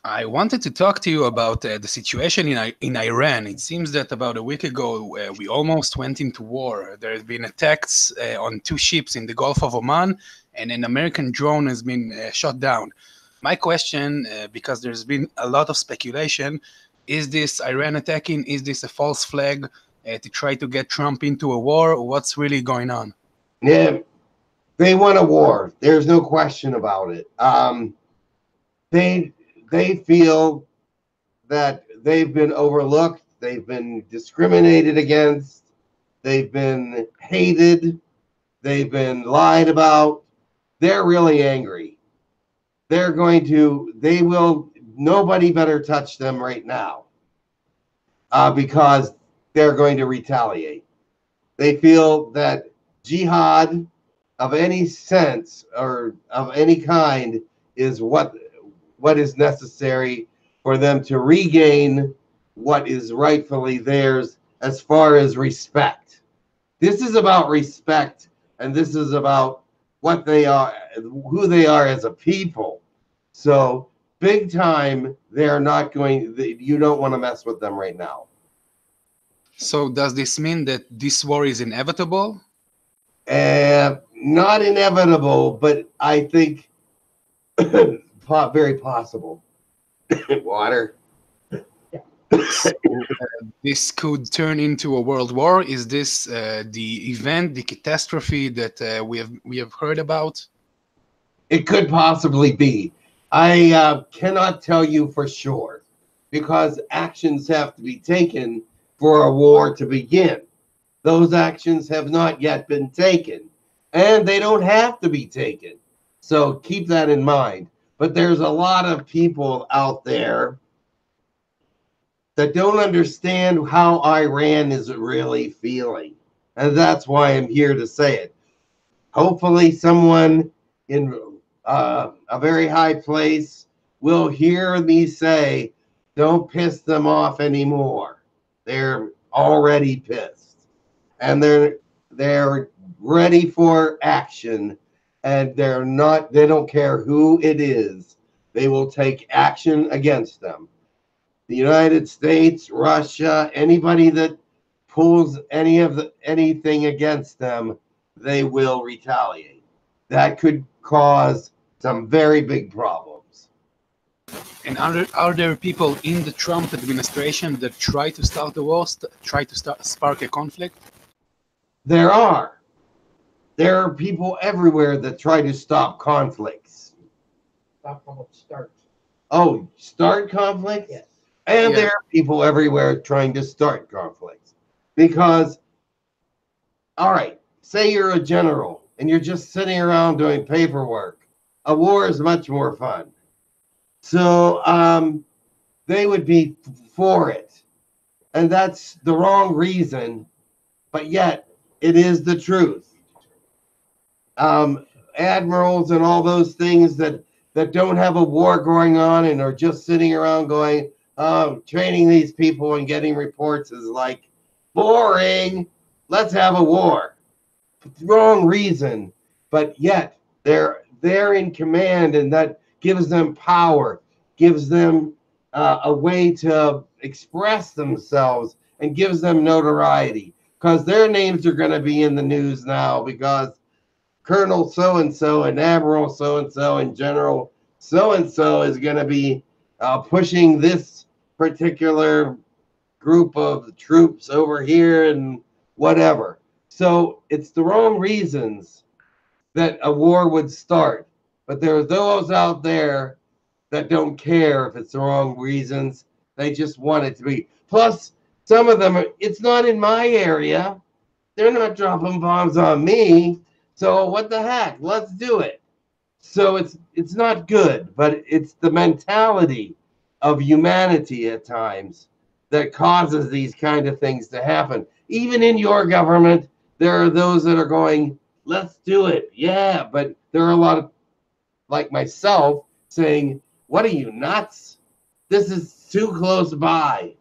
I wanted to talk to you about uh, the situation in, in Iran. It seems that about a week ago, uh, we almost went into war. There have been attacks uh, on two ships in the Gulf of Oman, and an American drone has been uh, shot down. My question, uh, because there's been a lot of speculation, is this Iran attacking? Is this a false flag uh, to try to get Trump into a war? What's really going on? Yeah, they want a war. There's no question about it. Um, they... They feel that they've been overlooked, they've been discriminated against, they've been hated, they've been lied about. They're really angry. They're going to, they will, nobody better touch them right now uh, because they're going to retaliate. They feel that jihad of any sense or of any kind is what... what is necessary for them to regain what is rightfully theirs as far as respect. This is about respect, and this is about what they are, who they are as a people. So big time, they're not going, you don't want to mess with them right now. So does this mean that this war is inevitable? Uh, not inevitable, but I think... very possible. Water. So, uh, this could turn into a world war. Is this uh, the event, the catastrophe that uh, we have we have heard about? It could possibly be. I uh, cannot tell you for sure because actions have to be taken for a war to begin. Those actions have not yet been taken, and they don't have to be taken. So keep that in mind. But there's a lot of people out there that don't understand how Iran is really feeling. And that's why I'm here to say it. Hopefully someone in uh, a very high place will hear me say, don't piss them off anymore. They're already pissed. And they're, they're ready for action. And they're not, they don't care who it is. They will take action against them. The United States, Russia, anybody that pulls any of the, anything against them, they will retaliate. That could cause some very big problems. And are there, are there people in the Trump administration that try to start the war, try to start, spark a conflict? There are. There are people everywhere that try to stop conflicts. Stop conflicts, start. Oh, start conflicts? Yes. And yeah. There are people everywhere trying to start conflicts. Because, all right, say you're a general and you're just sitting around doing paperwork. A war is much more fun. So um, they would be for it. And that's the wrong reason, but yet it is the truth. Um, admirals and all those things that, that don't have a war going on and are just sitting around going, oh, training these people and getting reports is like, boring, let's have a war. Wrong reason, but yet they're, they're in command and that gives them power, gives them uh, a way to express themselves and gives them notoriety because their names are going to be in the news now because Colonel so-and-so and Admiral so-and-so and General so-and-so is going to be uh, pushing this particular group of troops over here and whatever. So it's the wrong reasons that a war would start. But there are those out there that don't care if it's the wrong reasons. They just want it to be. Plus, some of them, are, it's not in my area. They're not dropping bombs on me. So what the heck? Let's do it. So it's it's not good, but it's the mentality of humanity at times that causes these kind of things to happen. Even in your government, there are those that are going, let's do it. Yeah, but there are a lot of, like myself, saying, what are you, nuts? This is too close by.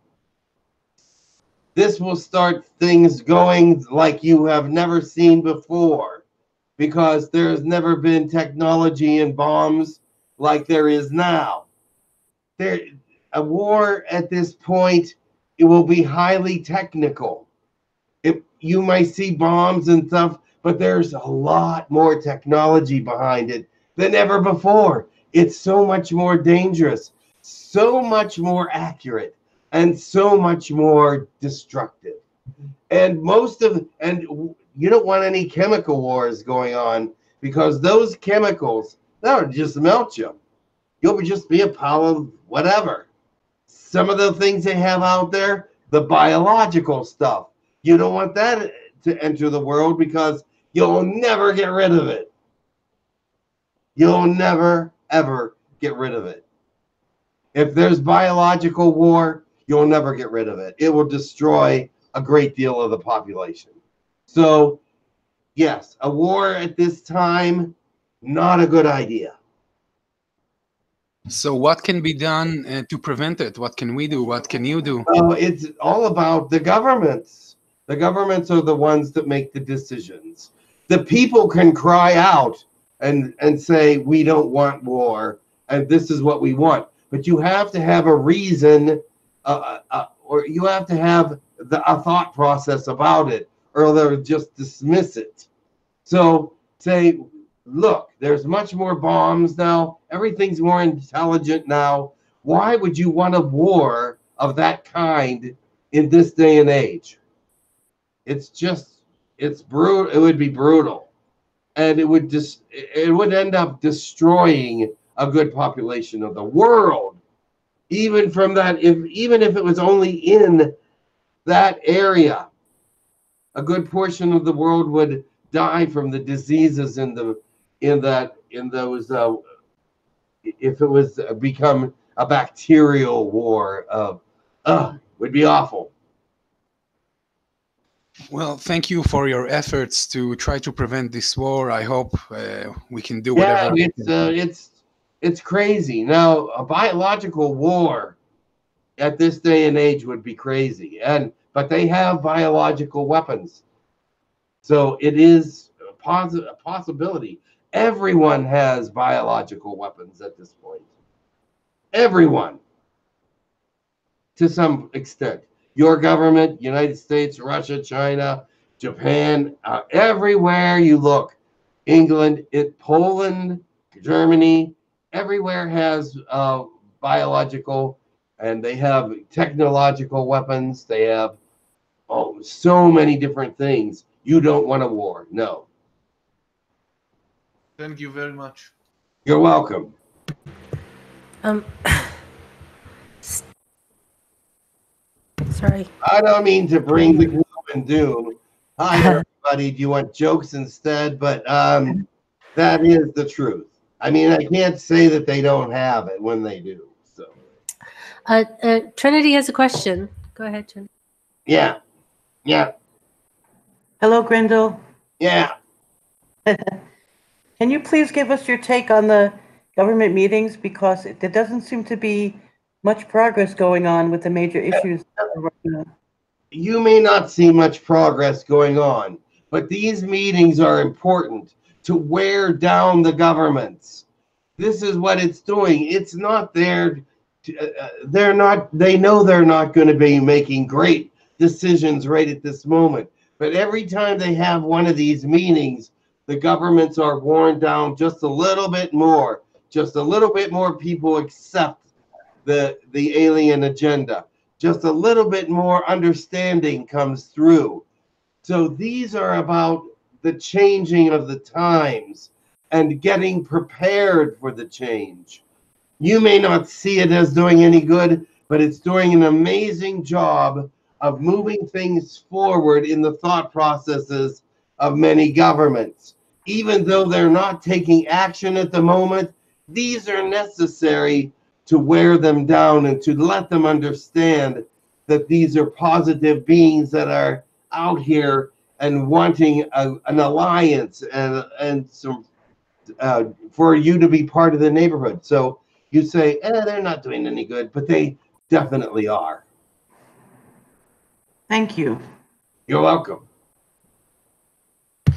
This will start things going like you have never seen before, because there has never been technology and bombs like there is now. There, a war at this point, it will be highly technical. It, you might see bombs and stuff, but there's a lot more technology behind it than ever before. It's so much more dangerous, so much more accurate, and so much more destructive. And most of, and you don't want any chemical wars going on, because those chemicals, that would just melt you. You'll just be a pile of whatever. Some of the things they have out there, the biological stuff, you don't want that to enter the world, because you'll never get rid of it. You'll never, ever get rid of it. If there's biological war, you'll never get rid of it. It will destroy a great deal of the population. So, yes, a war at this time, not a good idea. So what can be done uh, to prevent it? What can we do? What can you do? Well, it's all about the governments. The governments are the ones that make the decisions. The people can cry out and, and say, we don't want war, and this is what we want. But you have to have a reason Uh, uh, or you have to have the, a thought process about it, or they'll just dismiss it. So say, look, there's much more bombs now. Everything's more intelligent now. Why would you want a war of that kind in this day and age? It's just, it's brutal. It would be brutal, and it would just, it would end up destroying a good population of the world. Even from that, if even if it was only in that area, a good portion of the world would die from the diseases in the in that in those. Uh, if it was become a bacterial war, of uh, uh, would be awful. Well, thank you for your efforts to try to prevent this war. I hope uh, we can do whatever. Yeah, it's uh, it's. It's crazy. Now, a biological war at this day and age would be crazy. And but they have biological weapons. So it is a, poss a possibility. Everyone has biological weapons at this point. Everyone. To some extent. Your government, United States, Russia, China, Japan, uh, everywhere you look. England, it, Poland, Germany. Everywhere has uh, biological, and they have technological weapons. They have oh, so many different things. You don't want a war, no. Thank you very much. You're welcome. Um, sorry. I don't mean to bring the gloom and doom. Hi, everybody. Do you want jokes instead? But um, that is the truth. I mean, I can't say that they don't have it when they do. So, uh, uh, Trinity has a question. Go ahead, Trinity. Yeah, yeah. Hello, Grindal. Yeah. Can you please give us your take on the government meetings, because it, there doesn't seem to be much progress going on with the major issues. You may not see much progress going on, but these meetings are important to wear down the governments. This is what it's doing. It's not there. To, uh, they're not, they know they're not going to be making great decisions right at this moment. But every time they have one of these meetings, the governments are worn down just a little bit more. Just a little bit more people accept the, the alien agenda. Just a little bit more understanding comes through. So these are about the changing of the times and getting prepared for the change. You may not see it as doing any good, but it's doing an amazing job of moving things forward in the thought processes of many governments. Even though they're not taking action at the moment, these are necessary to wear them down and to let them understand that these are positive beings that are out here and wanting a, an alliance and, and some, uh, for you to be part of the neighborhood. So you say, eh, they're not doing any good, but they definitely are. Thank you. You're welcome. Uh,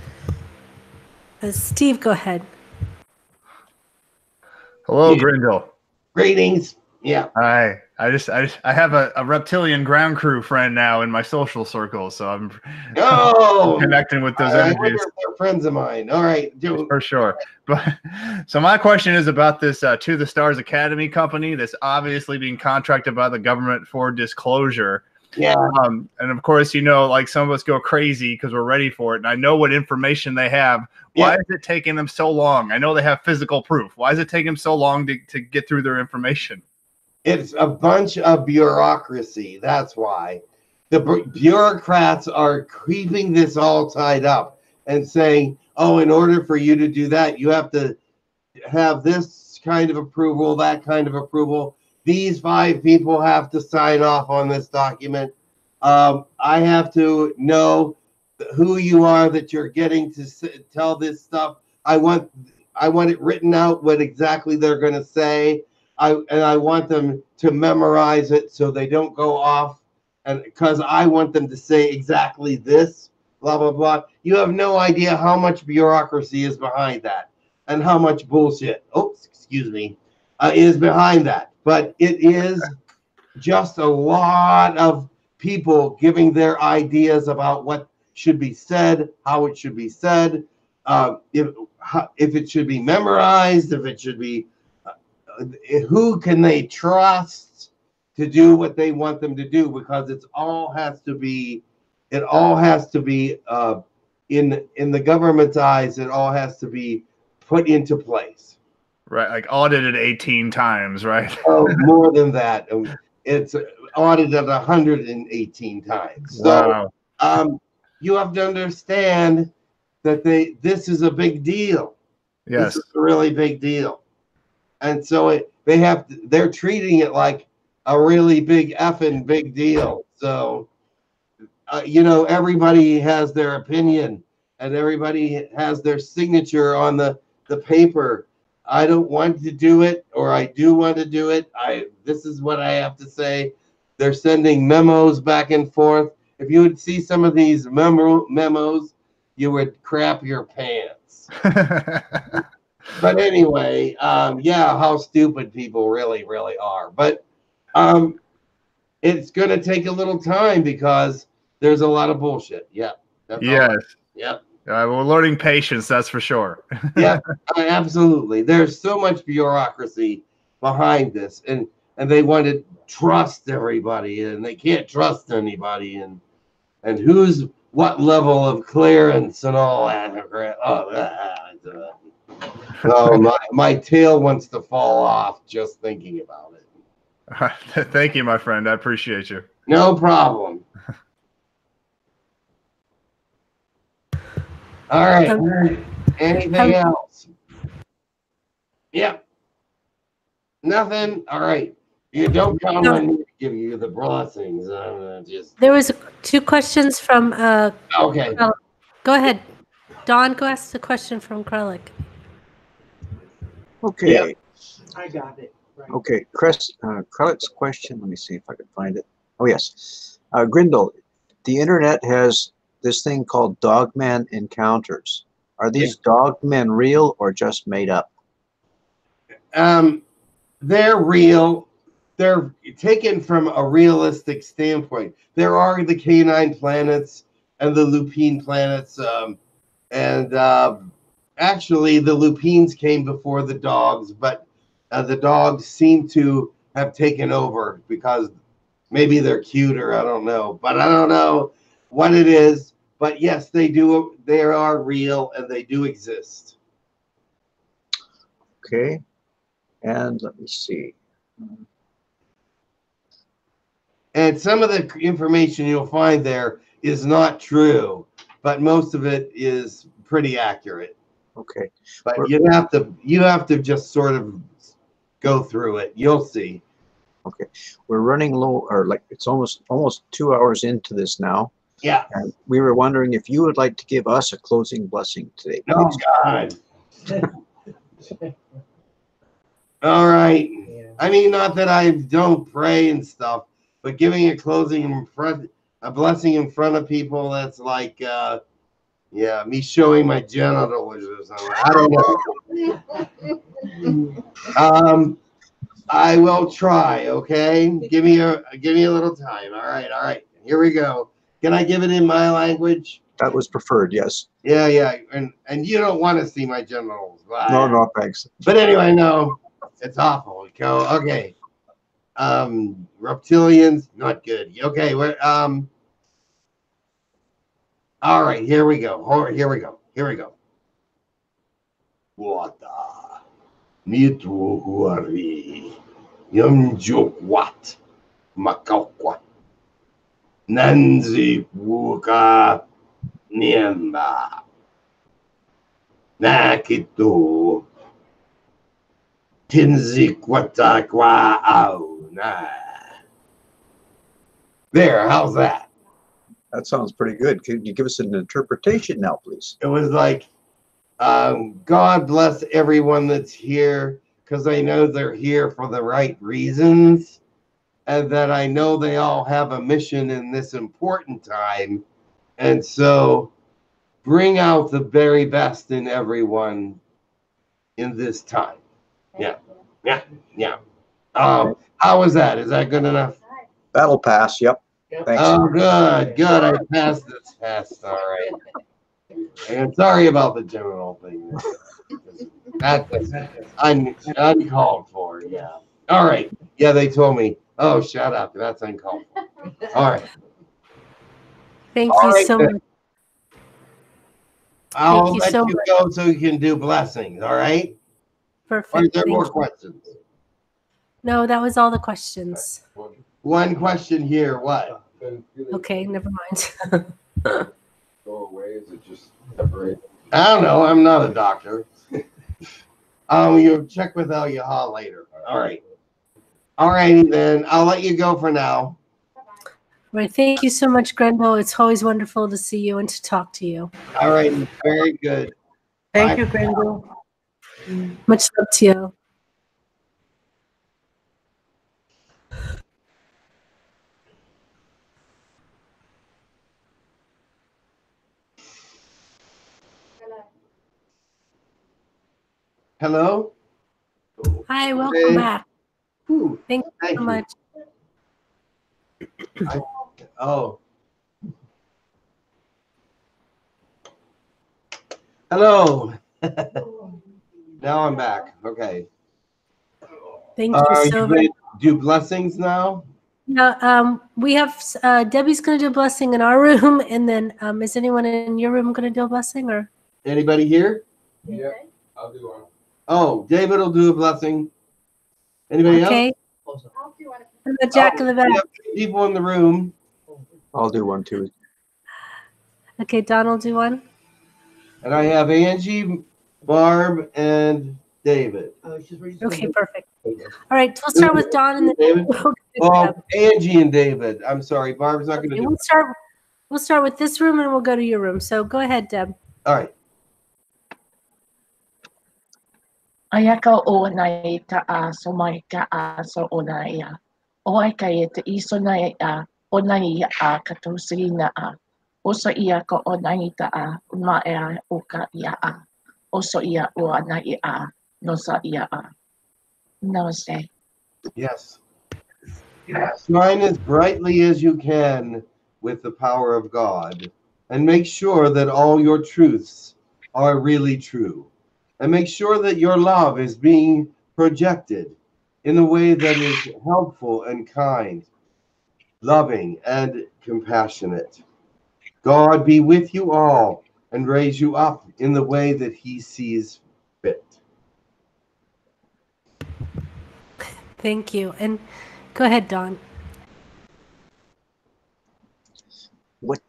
Steve, go ahead. Hello, yeah. Grindal. Greetings. Yeah. Hi. I just, I just, I have a, a reptilian ground crew friend now in my social circle, so I'm oh, connecting with those I, energies. I they're friends of mine. All right, for sure. But so my question is about this uh, To The Stars Academy company that's obviously being contracted by the government for disclosure. Yeah. Um, and of course, you know, like some of us go crazy because we're ready for it, and I know what information they have. Why yeah. is it taking them so long? I know they have physical proof. Why is it taking them so long to to get through their information? It's a bunch of bureaucracy. That's why the bu bureaucrats are keeping this all tied up and saying, oh, in order for you to do that, you have to have this kind of approval, that kind of approval. These five people have to sign off on this document. Um, I have to know who you are that you're getting to s tell this stuff. I want, I want it written out what exactly they're going to say. I, and I want them to memorize it so they don't go off, and because I want them to say exactly this, blah, blah, blah. You have no idea how much bureaucracy is behind that and how much bullshit, oh, excuse me, uh, is behind that. But it is just a lot of people giving their ideas about what should be said, how it should be said, uh, if, how, if it should be memorized, if it should be... who can they trust to do what they want them to do? Because it's all has to be, it all has to be uh, in in the government's eyes. It all has to be put into place. Right, like audited eighteen times, right? Oh, more than that. It's audited one hundred and eighteen times. So wow. um, you have to understand that they this is a big deal. Yes, this is a really big deal. And so it, they have, they're treating it like a really big effing big deal. So, uh, you know, everybody has their opinion and everybody has their signature on the, the paper. I don't want to do it, or I do want to do it. I, this is what I have to say. They're sending memos back and forth. If you would see some of these memo memos, you would crap your pants. But anyway, um, yeah, how stupid people really, really are. But um, it's going to take a little time because there's a lot of bullshit. Yeah. That's yes. Right. Yep. Uh, we're learning patience, that's for sure. Yeah, absolutely. There's so much bureaucracy behind this, and and they want to trust everybody, and they can't trust anybody, and and who's what level of clearance and all that. Oh, that. Oh, my, my tail wants to fall off just thinking about it. All right. Thank you, my friend. I appreciate you. No problem. All right. Okay. Anything else? Yep. Nothing. All right. You don't count no. on me to give you the blessings. I'm just... There was two questions from... Uh, okay. Kralik. Go ahead. Don, go ask the question from Kralik. Okay. Yeah. I got it. Right. Okay. Chris, uh, Kralik's question. Let me see if I can find it. Oh, yes. Uh, Grindal, the internet has this thing called dogman encounters. Are these yeah. dogmen real or just made up? Um, they're real. They're taken from a realistic standpoint. There are the canine planets and the lupine planets. Um, and, uh, Actually, the lupines came before the dogs, but uh, the dogs seem to have taken over because maybe they're cuter. I don't know, but I don't know what it is. But yes, they do. They are real and they do exist. Okay. And let me see. And some of the information you'll find there is not true, but most of it is pretty accurate. Okay. But you have to you have to just sort of go through it. You'll see. Okay. We're running low, or like it's almost almost two hours into this now. Yeah. And we were wondering if you would like to give us a closing blessing today. Oh, God. All right. Yeah. I mean, not that I don't pray and stuff, but giving a closing in front, a blessing in front of people, that's like, uh, yeah, me showing my genitals or something. I don't know. um, I will try. Okay, give me a give me a little time. All right, all right. Here we go. Can I give it in my language? That was preferred, yes. Yeah, yeah, and and you don't want to see my genitals. But no, no, thanks. But anyway, no, it's awful. Okay, um, reptilians, not good. Okay, we're um. All right, here we go. All right, here we go. Here we go. Wata mitu huari yamjukwat makakwat nanzi buka niamba nakitu tinzi kwatakwa au na. There. How's that? That sounds pretty good. Can you give us an interpretation now, please? It was like, um, God bless everyone that's here, because I know they're here for the right reasons, and that I know they all have a mission in this important time. And so bring out the very best in everyone in this time. Yeah, yeah, yeah. Um, how was that? Is that good enough? That'll pass, yep. Thanks. Oh, good, good. I passed this test. All right. And sorry about the general thing. That was un uncalled for. Yeah. All right. Yeah, they told me. Oh, shut up. That's uncalled for. All right. Thank all you right, so then. much. I'll Thank let you, so you go so you can do blessings. All right. Perfect. Are there Thank more you. questions? No, that was all the questions. All right. One question here. What? Okay, never mind. Go away? Is it just separate? I don't know. I'm not a doctor. um, you'll check with Yahyel later. All right. All righty then. I'll let you go for now. All right. Thank you so much, Grindal. It's always wonderful to see you and to talk to you. All right. Very good. Thank Bye. you, Grindal. Much love to you. Hello. Hi, welcome hey. back. Ooh, Thank you thank so you. much. I, oh. Hello. Now I'm back. Okay. Thank you uh, so much. Do blessings now? No, um, we have uh, Debbie's going to do a blessing in our room, and then um, is anyone in your room going to do a blessing or? Anybody here? Yeah, I'll do one. Oh, David will do a blessing. Anybody okay. else? Okay. Jack in the back. People in the room. I'll do one too. Okay, Donald, do one. And I have Angie, Barb, and David. Oh, she's okay, perfect. All right, we'll start with Don and then David. Oh, Angie and David. I'm sorry, Barb's not going to okay, do. We'll it. start. We'll start with this room, and we'll go to your room. So go ahead, Deb. All right. Ayaka o nai ta'a so mai ka'a so onaia. Oaika e te iso nai a onaia a katusina a. Oso ia ko onai ta'a umaea o ka ia a. Oso ia o anai a nosa ia a. Namaste. Yes. Yes. Shine as brightly as you can with the power of God, and make sure that all your truths are really true. And make sure that your love is being projected in a way that is helpful and kind, loving and compassionate. God be with you all and raise you up in the way that he sees fit. Thank you. And go ahead, Don. What?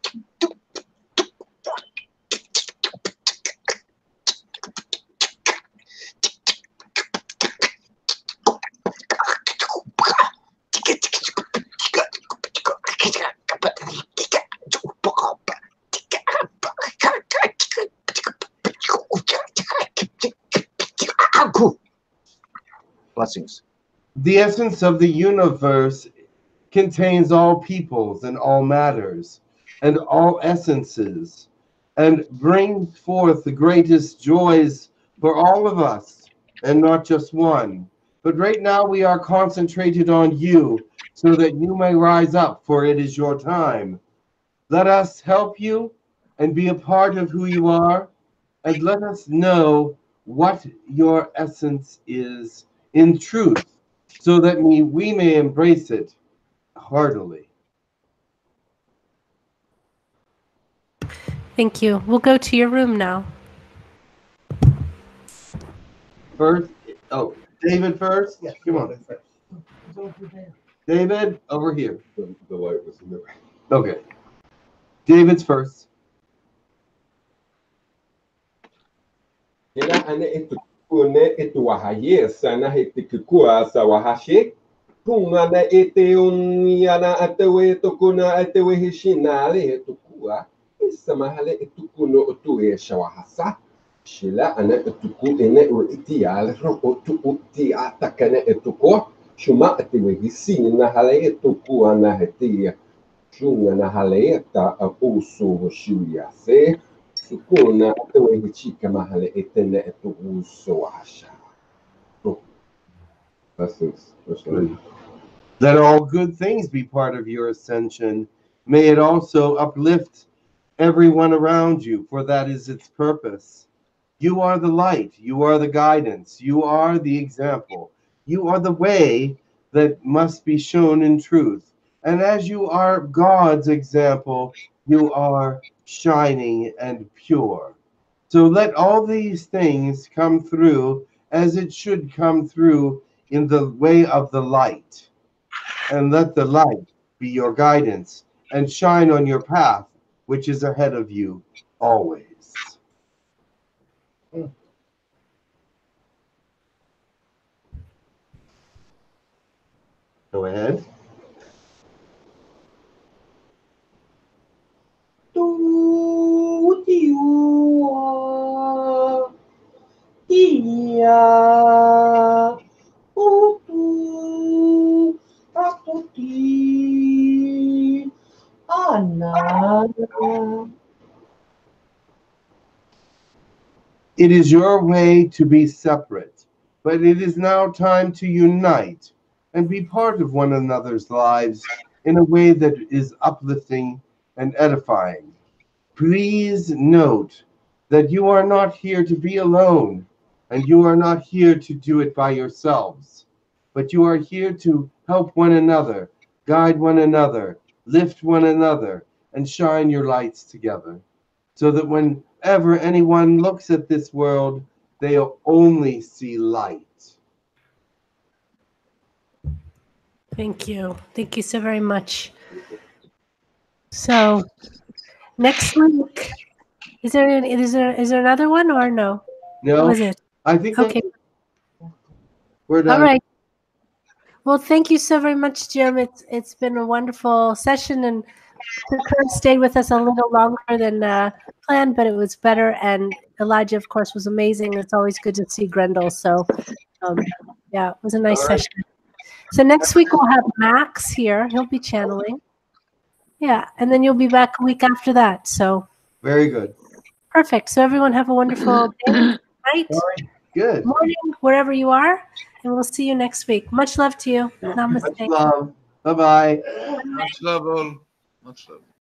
Blessings. The essence of the universe contains all peoples and all matters and all essences, and bring forth the greatest joys for all of us, and not just one. But right now we are concentrated on you, so that you may rise up, for it is your time. Let us help you and be a part of who you are, and let us know what your essence is in truth, so that we, we may embrace it heartily. Thank you. We'll go to your room now. First, oh, David first? Yeah, come on. David, over here. The, the light was in the way. Okay. David's first. Let all good things be part of your ascension. May it also uplift everyone around you, for that is its purpose. You are the light, you are the guidance, you are the example, you are the way that must be shown in truth. And as you are God's example, you are shining and pure. So let all these things come through as it should come through in the way of the light. And let the light be your guidance and shine on your path, which is ahead of you always. Go ahead. It is your way to be separate, but it is now time to unite and be part of one another's lives in a way that is uplifting and edifying. Please note that you are not here to be alone, and you are not here to do it by yourselves, but you are here to help one another, guide one another, lift one another, and shine your lights together, so that whenever anyone looks at this world, they'll only see light. Thank you. Thank you so very much. So next week, is there, an, is there, is there another one or no? No. What was it? I think okay. We're done. All right. Well, thank you so very much, Jim. It's it's been a wonderful session, and Tekkrr stayed with us a little longer than uh, planned, but it was better. And Elijah, of course, was amazing. It's always good to see Grindal. So, um, yeah, it was a nice All session. Right. So next week we'll have Max here. He'll be channeling. Yeah, and then you'll be back a week after that. So very good. Perfect. So everyone have a wonderful day. Night. Right. Good. Morning, wherever you are. And we'll see you next week. Much love to you. Namaste. Much love. Bye-bye. Much love all. Much love.